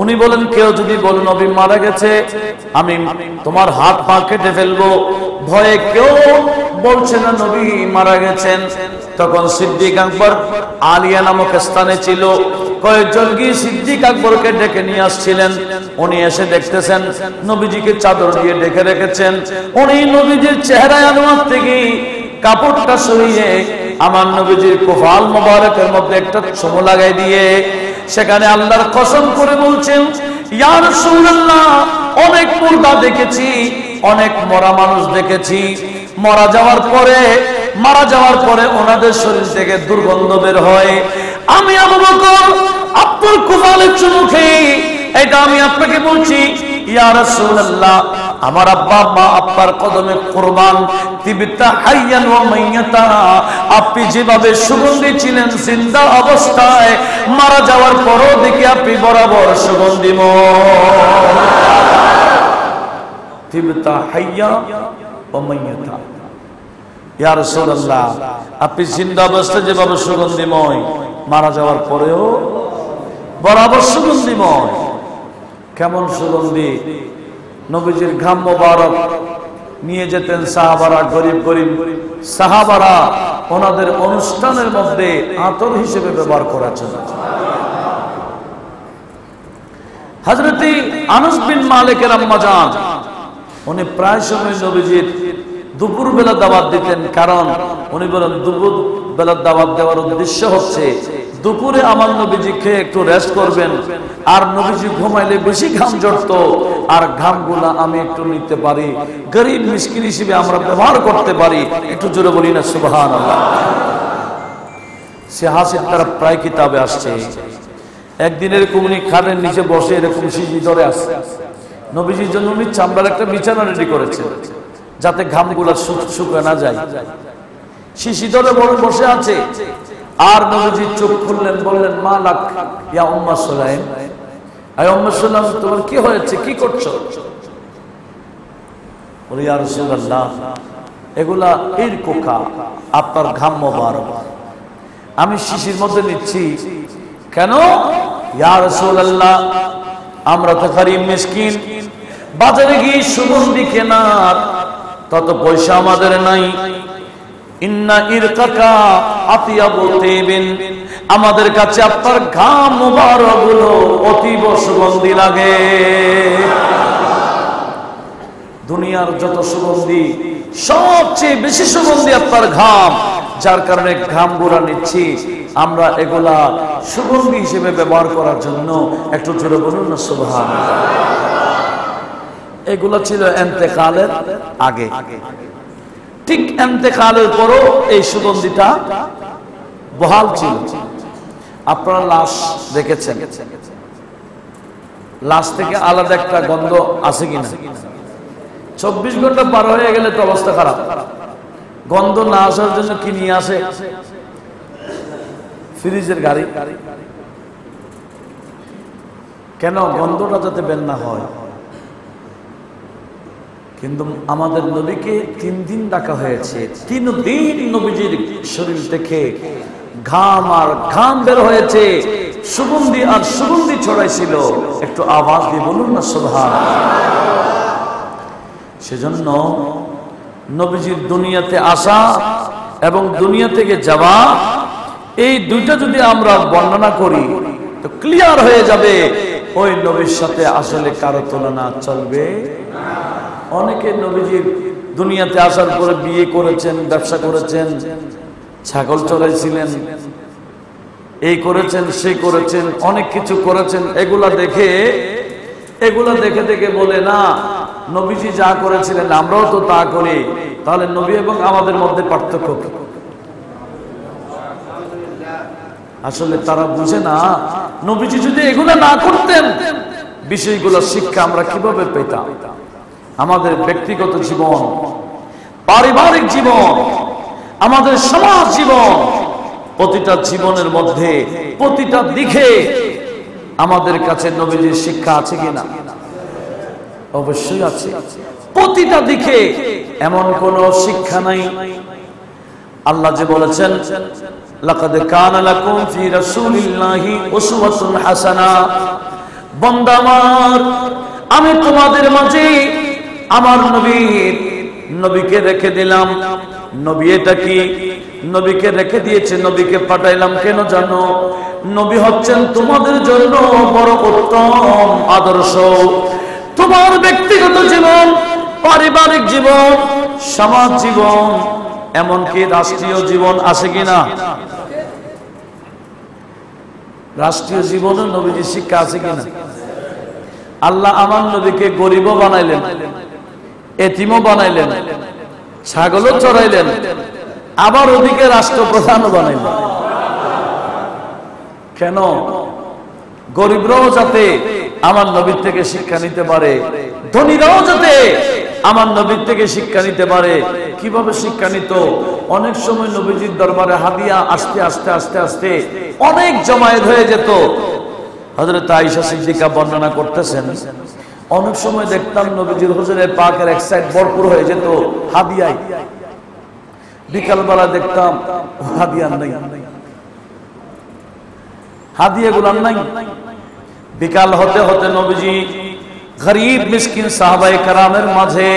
উনি বলেন কেউ যদি বলে নবী মারা গেছে আমি তোমার হাত পা কেটে ফেলবো ভয়ে কেউ বলছে না নবী মারা গেছেন তখন সিদ্দিক আকবর আলিয়া নামক স্থানে ছিল কয়েকজন গিয়ে সিদ্দিক আকবরকে ডেকে নিয়ে আসছিলেন উনি এসে দেখতেছেন নবীজিকে চাদর দিয়ে ঢেকে রেখেছেন উনি নবীজির চেহারায় আনোয়ার থেকে কাপড়টা সরিয়ে আমার নবীজির কপাল মোবারকের মধ্যে একটা চুমু লাগাই দিয়ে সেখানে আল্লাহর কসম করে বলছেন ইয়া রাসূলুল্লাহ অনেক মুর্দা দেখেছি অনেক মরা মানুষ দেখেছি মারা যাওয়ার পরে মারা যাওয়ার পরে ওনাদের শরীর থেকে দুর্গন্ধ বের হয় আমি আবু বকর আপনার কপালে চুমু খেয়ে এটা আমি আপনাকে বলছি ইয়া রাসূলুল্লাহ আমার আব্বা মা আপনার কদমে কুরবান তিবতা হাইয়ান ওয়া মাইয়াতা আপনি যেভাবে সুগন্ধি ছিলেন জিন্দা অবস্থায় মারা যাওয়ার পরও দেখি আপনি বরাবর সুগন্ধিময় তিবতা হাইয়া ওয়া মাইয়াতা ইয়া রাসূলুল্লাহ আপনি জিন্দা অবস্থায় যেভাবে সুগন্ধিময় মারা যাওয়ার পরেও বরাবর সুগন্ধিময় কেমন সুগন্ধি নবীজির ঘাম মোবারক নিয়ে যেতেন সাহাবারা গরিব গরিব সাহাবারা ওনাদের অনুষ্ঠানের মধ্যে আতর হিসেবে ব্যবহার করেছেন হযরত আনাস বিন মালিকের আম্মা জান উনি প্রায় সময় নবীজির দুপুর বেলা দাওয়াত দিতেন কারণ উনি বলেন দুপুর বেলা দাওয়াত দেওয়ার উদ্দেশ্য হচ্ছে দুপুরে আমার নবীজি খেয়ে একটু রেস্ট করবেন আর নবীজি ঘুমাইলে বেশি ঘাম জড়তো আর ঘামগুলো আমি একটু নিতে পারি গরিব মিসকিন হিসেবে আমরা ব্যবহার করতে পারি একটু জোরে বলি না সুবহানাল্লাহ সিহাসের তারা প্রায় কিতাবে আসছে একদিন এরকম উনি খাটের নিচে বসে এরকম সিজি ধরে আছে নবীজির জন্য উনি চামড়ার একটা বিছানা রেডি করেছেন যাতে ঘামগুলো শুকায় না যায় শিশি ধরে বসে আছে আর নবীজি চোখ খুললেন বললেন মা লাক ইয়া উম্মা সুলাইম আয় উম্মা সুলাইম তোমার কি হয়েছে কি করছো বলে ইয়া রাসূলুল্লাহ এগুলা এর কোকা আপনার ঘাম মোবারক আমি শিশির মধ্যে নিচ্ছি কেন ইয়া রাসূলুল্লাহ আমরা তো গরীব মিসকিন বাজারে গিয়ে সুগন্ধি কেনার তত পয়সা আমাদের নাই ইন্না ইরকাকা আতিয়াবু তাইবিন আমাদের কাছে আপনার ঘাম মুবারক গুলো অতীব সুগন্ধি লাগে দুনিয়ার যত সুগন্ধি সবচেয়ে বেশি সুগন্ধি আপনার ঘাম যার কারণে ঘাম গোরা নিচ্ছি আমরা এগুলা সুগন্ধি হিসেবে ব্যবহার করার জন্য একটু জোরে বলুন না সুবহানাল্লাহ এগুলা ছিল ইন্তেকালের আগে ঠিক ইন্তেকালের পরও এই সুগন্ধিটা বহাল ছিল আপনারা লাশ দেখেছেন লাশ থেকে আলাদা একটা গন্ধ আসে কিনা চব্বিশ ঘন্টা পার হয়ে গেলে তো অবস্থা খারাপ গন্ধ না আসার জন্য কি নিয়ে আসে ফ্রিজের গাড়ি কেন গন্ধটা যাতে বের না হয় কিন্তু আমাদের নবীকে তিন দিন ডাকা হয়েছে তিন দিন নবীজির শরীর থেকে ঘাম আর ঘাম বের হয়েছে সুগন্ধি আর সুগন্ধি ছড়াইছিল একটু আওয়াজ দিয়ে বলুন না সুবহানাল্লাহ সেজন্য নবীজির দুনিয়াতে আসা এবং দুনিয়া থেকে যাওয়া এই দুইটা যদি আমরা বর্ণনা করি তো ক্লিয়ার হয়ে যাবে ওই নবীর সাথে আসলে কারো তুলনা চলবে না অনেকে নবীজির দুনিয়াতে আসার পরে বিয়ে করেছেন ব্যবসা করেছেন ছাগল চড়াইছিলেন এই করেছেন সেই করেছেন অনেক কিছু করেছেন এগুলা দেখে এগুলা দেখে দেখে বলে না নবীজি যা করেছিলেন আমরাও তো তা করি তাহলে নবী এবং আমাদের মধ্যে পার্থক্য কি আসলে তারা বুঝে না নবীজি যদি এগুলা না করতেন বিষয়গুলো শিক্ষা আমরা কিভাবে পেতাম আমাদের ব্যক্তিগত জীবন পারিবারিক জীবন আমাদের সমাজ জীবন প্রতিটা জীবনের মধ্যে প্রতিটা দিকে আমাদের কাছে নবীজির শিক্ষা আছে কিনা অবশ্যই আছে প্রতিটা দিকে এমন কোন শিক্ষা নাই আল্লাহ যে বলেছেন লাকাদ কানা লাকুম ফি রাসূলিল্লাহি উসওয়াতুন হাসানা বান্দা আমার আমি তোমাদের মাঝে আমার নবীর নবীকে রেখে দিলাম নবী এটা কি নবীকে রেখে দিয়েছে নবীকে পাঠাইলাম কেন জানো নবী হচ্ছেন তোমাদের জন্য বড় উত্তম আদর্শ তোমার ব্যক্তিগত জীবন পারিবারিক জীবন সমাজ জীবন এমনকি রাষ্ট্রীয় জীবন আছে কিনা রাষ্ট্রীয় জীবনে নবীজির শিক্ষা আছে কিনা আল্লাহ আমার নবীকে গরিবও বানাইলেন এতিমও বানাইলেন ছাগলও চড়াইলেন আবার ওদিকে রাষ্ট্রপ্রধানও বানাইলেন কেন গরিবরাও যাতে আমার নবীর থেকে শিক্ষা নিতে পারে ধনীরাও যাতে আমার নবীর থেকে শিক্ষা নিতে পারে কিভাবে শিক্ষা নিত অনেক সময় নবীজির দরবারে হাদিয়া আস্তে আস্তে আস্তে আস্তে অনেক জমায়েত হয়ে যেত হযরত আয়েশা সিদ্দিকা বর্ণনা করতেছেন অনেক সময় দেখতাম নবীজির হুজুরে পাকের এক সাইড ভরপুর হয়ে যেত হাদিয়ায় বিকালবেলা দেখতাম হাদিয়া নাই হাদিয়া গুলান নাই বিকাল হতে হতে নবীজি গরীব মিসকিন সাহাবায়ে কেরামের মাঝে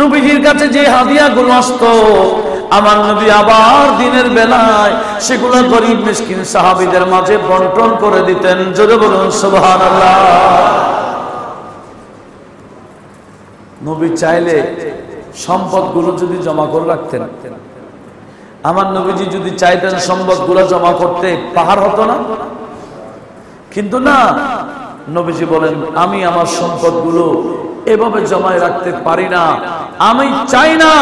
নবীজির কাছে যে হাদিয়া গুলো আসতো আমার নবী আবার দিনের বেলায় সেগুলো গরীব মিসকিন সাহাবীদের মাঝে বণ্টন করে দিতেন জোরে বলুন সুবহানাল্লাহ নবী চাইলে সম্পদগুলো যদি জমা করে রাখতেন আমার নবীজি যদি চাইতেন সম্পদগুলো জমা করতে পাহাড় হতো না কিন্তু না নবীজি বলেন আমি আমার সম্পদগুলো এভাবে জমায় রাখতে পারি না আমি চাই না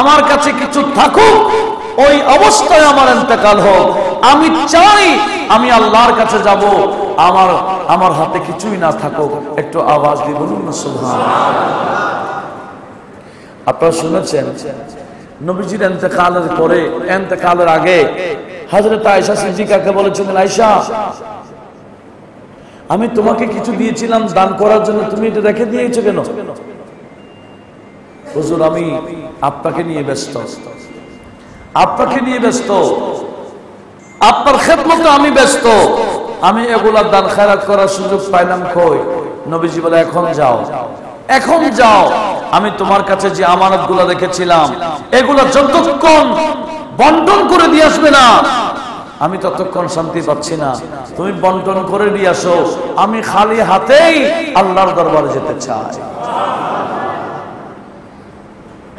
আমার কাছে কিছু থাকুক ওই অবস্থায় আমার ইন্তেকাল হোক আমি চাই আমি আল্লাহর কাছে যাব আমার আমার হাতে কিছুই না থাকুক একটু আওয়াজ দিয়ে বলুন না সুবহানাল্লাহ আপনারা শুনেছেন নবীজির ইন্তেকালের পরে ইন্তেকালের আগে হযরত আয়েশা সিদ্দিকাকে বলেছিলেন আয়েশা আমি তোমাকে কিছু দিয়েছিলাম দান করার জন্য তুমি এটা রেখে দিয়েছো কেন হুজুর আমি আপনাকে নিয়ে ব্যস্ত আপনাকে নিয়ে ব্যস্ত আপনার খেদমতে আমি ব্যস্ত, আমি এগুলা দান খায়রাত করার সুযোগ পাইলাম কই? নবীজি বলে এখন যাও, এখন যাও, আমি তোমার কাছে যে আমানতগুলো রেখেছিলাম এগুলা যতক্ষণ বন্টন করে দিয়ে আসবে না আমি ততক্ষণ শান্তি পাচ্ছি না, তুমি বন্টন করে দিয়ে আসো, আমি খালি হাতেই আল্লাহর দরবারে যেতে চাই।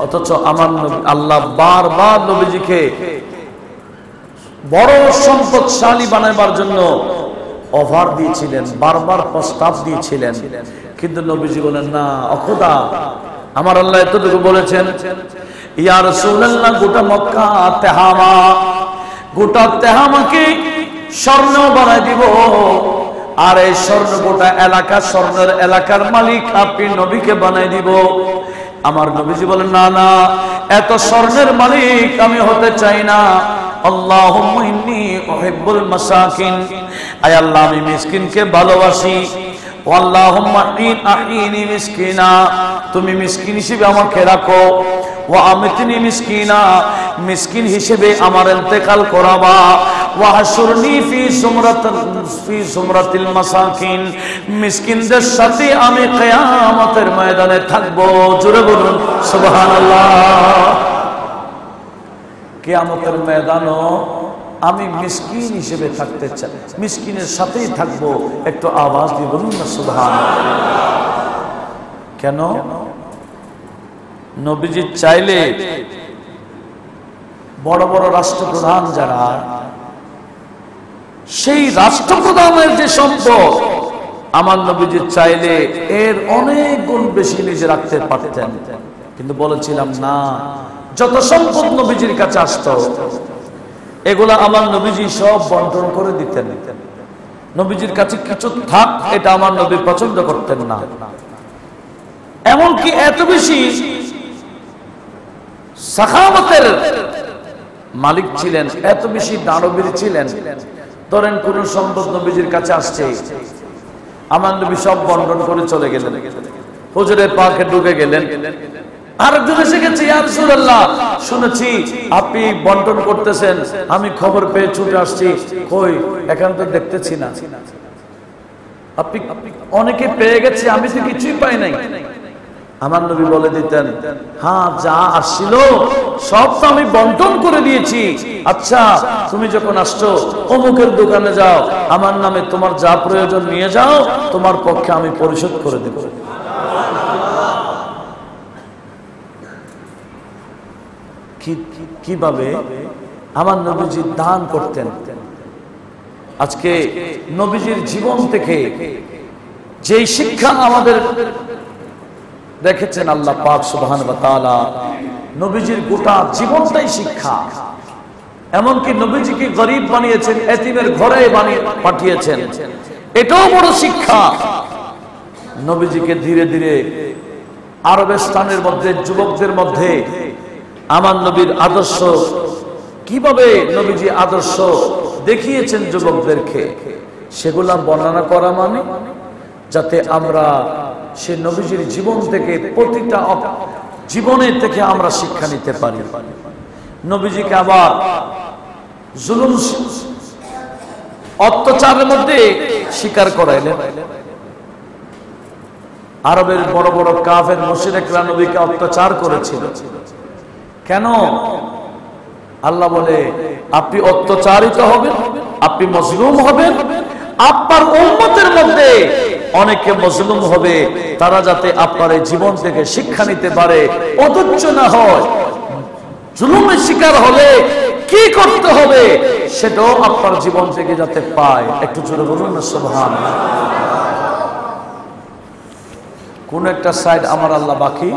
অথচ আমার আল্লাহ বারবার নবীজিকে বড় সম্পদশালী বানাবার জন্য অফার দিয়েছিলেন, বারবার প্রস্তাব দিয়েছিলেন, কিন্তু নবীজি বলেন না, খোদা আমার আল্লাহ এতটুকু বলেছেন, ইয়া রাসূলুল্লাহ গোটা মক্কা তেহামা, গোটা তেহামাকে স্বর্ণ বানাই দিব, আর এই স্বর্ণ গোটা এলাকা স্বর্ণের এলাকার মালিক আপনি নবীকে বানাই দিব। আমার নবীজি বলেন না না, এত স্বর্ণের মালিক আমি হতে চাই না, আল্লাহুম্মা ইন্নী উহিব্বুল মাসাকিন, আয় আল্লাহ আমি মিসকিনকে ভালোবাসি, আল্লাহুম্মা আহিনি মিসকিনা, তুমি মিসকিন হিসেবে আমাকে রাখো, ওয়া আমতিনি মিসকিনা, মিসকিন হিসেবে আমার ইন্তেকাল করাবা, ওয়া হাসুরনি ফি যুমরাতিন ফি যুমরাতিল মাসাকিন, মিসকিনদের সাথে আমি কিয়ামতের ময়দানে থাকব। জোরে বলুন সুবহানাল্লাহ। কিয়ামতের ময়দানে আমি মিসকিন হিসেবে থাকতে চাই, মিসকিনের সাথেই থাকবো, একটু আওয়াজ দিয়ে বলুন না সুবহানাল্লাহ। কেন? নবীজি চাইলে বড় বড় রাষ্ট্রপ্রধান যারা, সেই রাষ্ট্রপ্রধানের যে সম্পদ আমার নবীজি চাইলে এর অনেক গুণ বেশি নিজে রাখতে পারতেন, কিন্তু বলেছিলাম না, যত সম্পদ নবীজির কাছে আসতো এগুলা আমার নবীজি সব বন্টন করে দিতেন। নবীজির কাছে কিছু থাক এটা আমার নবী পছন্দ করতেন না, এমনকি এত বেশি সাখাওয়াতের মালিক ছিলেন, এত বেশি দানবীর ছিলেন। ধরেন কোন সম্পদ নবীজির কাছে আসছে, আমার নবী সব বন্টন করে চলে গেলেন, হুজুরে পাকে ঢুকে গেলেন, আরেকজন এসে গেছে, ইয়া রাসূলুল্লাহ শুনেছি আপনি বন্টন করতেছেন, আমি খবর পেয়ে ছুটে আসছি, কই এখন তো দেখতেছি না, আপনি অনেকে পেয়ে গেছে, আমি তো কিছুই পাই নাই। আমার নবী বলে দিতেন, হ্যাঁ যা আসছিল সব তো আমি বন্টন করে দিয়েছি, আচ্ছা তুমি যখন আসছো অমুকের দোকানে যাও, আমার নামে তোমার যা প্রয়োজন নিয়ে যাও, তোমার পক্ষে আমি পরিশোধ করে দেব। কিভাবে আমার নবীজি দান করতেন। আজকে নবীজির জীবন থেকে যে শিক্ষা আমাদের দেখেছেন আল্লাহ পাক সুবহান ওয়া তাআলা, নবীজির গোটা জীবনটাই শিক্ষা। এমনকি নবীজিকে গরিব বানিয়েছেন, এতিমের ঘরে বানিয়ে পাঠিয়েছেন, এটাও বড় শিক্ষা। নবীজিকে ধীরে ধীরে আরবের স্থানের মধ্যে যুবকদের মধ্যে আমার নবীর আদর্শ, কিভাবে নবীজি আদর্শ দেখিয়েছেন যুবকদেরকে, সেগুলা বর্ণনা করা মানে যাতে আমরা সেই নবীজির জীবন থেকে প্রতিটা জীবনের থেকে আমরা শিক্ষা নিতে পারি। নবীজিকে আবার জুলুম অত্যাচারের মধ্যে স্বীকার করাইলেন। আরবের বড় বড় কাফের মুশরিকরা নবীকে অত্যাচার করেছিল। কেন? আল্লাহ বলে আপনি অত্যাচারিত হবেন, আপনি মজলুম হবেন, আপনার উম্মতের মধ্যে অনেকে মজলুম হবে, তারা যাতে আপনার এই জীবন থেকে শিক্ষা নিতে পারে, অধৈর্য না হয়, জুলুমের শিকার হলে কি করতে হবে সেটাও আপনার জীবন থেকে যাতে পায়। একটু জোরে বলুন না সুবহানাল্লাহ। কোন একটা সাইড আমার আল্লাহ বাকি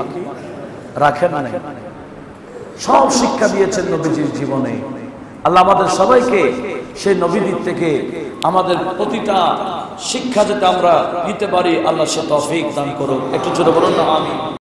রাখেন না, সব শিক্ষা দিয়েছেন নবীজির জীবনে। আল্লাহ আমাদের সবাইকে সেই নবীজির থেকে আমাদের প্রতিটা শিক্ষা যাতে আমরা নিতে পারি, আল্লাহ সে তৌফিক দান করুন। একটু ছোট বলুন না আমিন।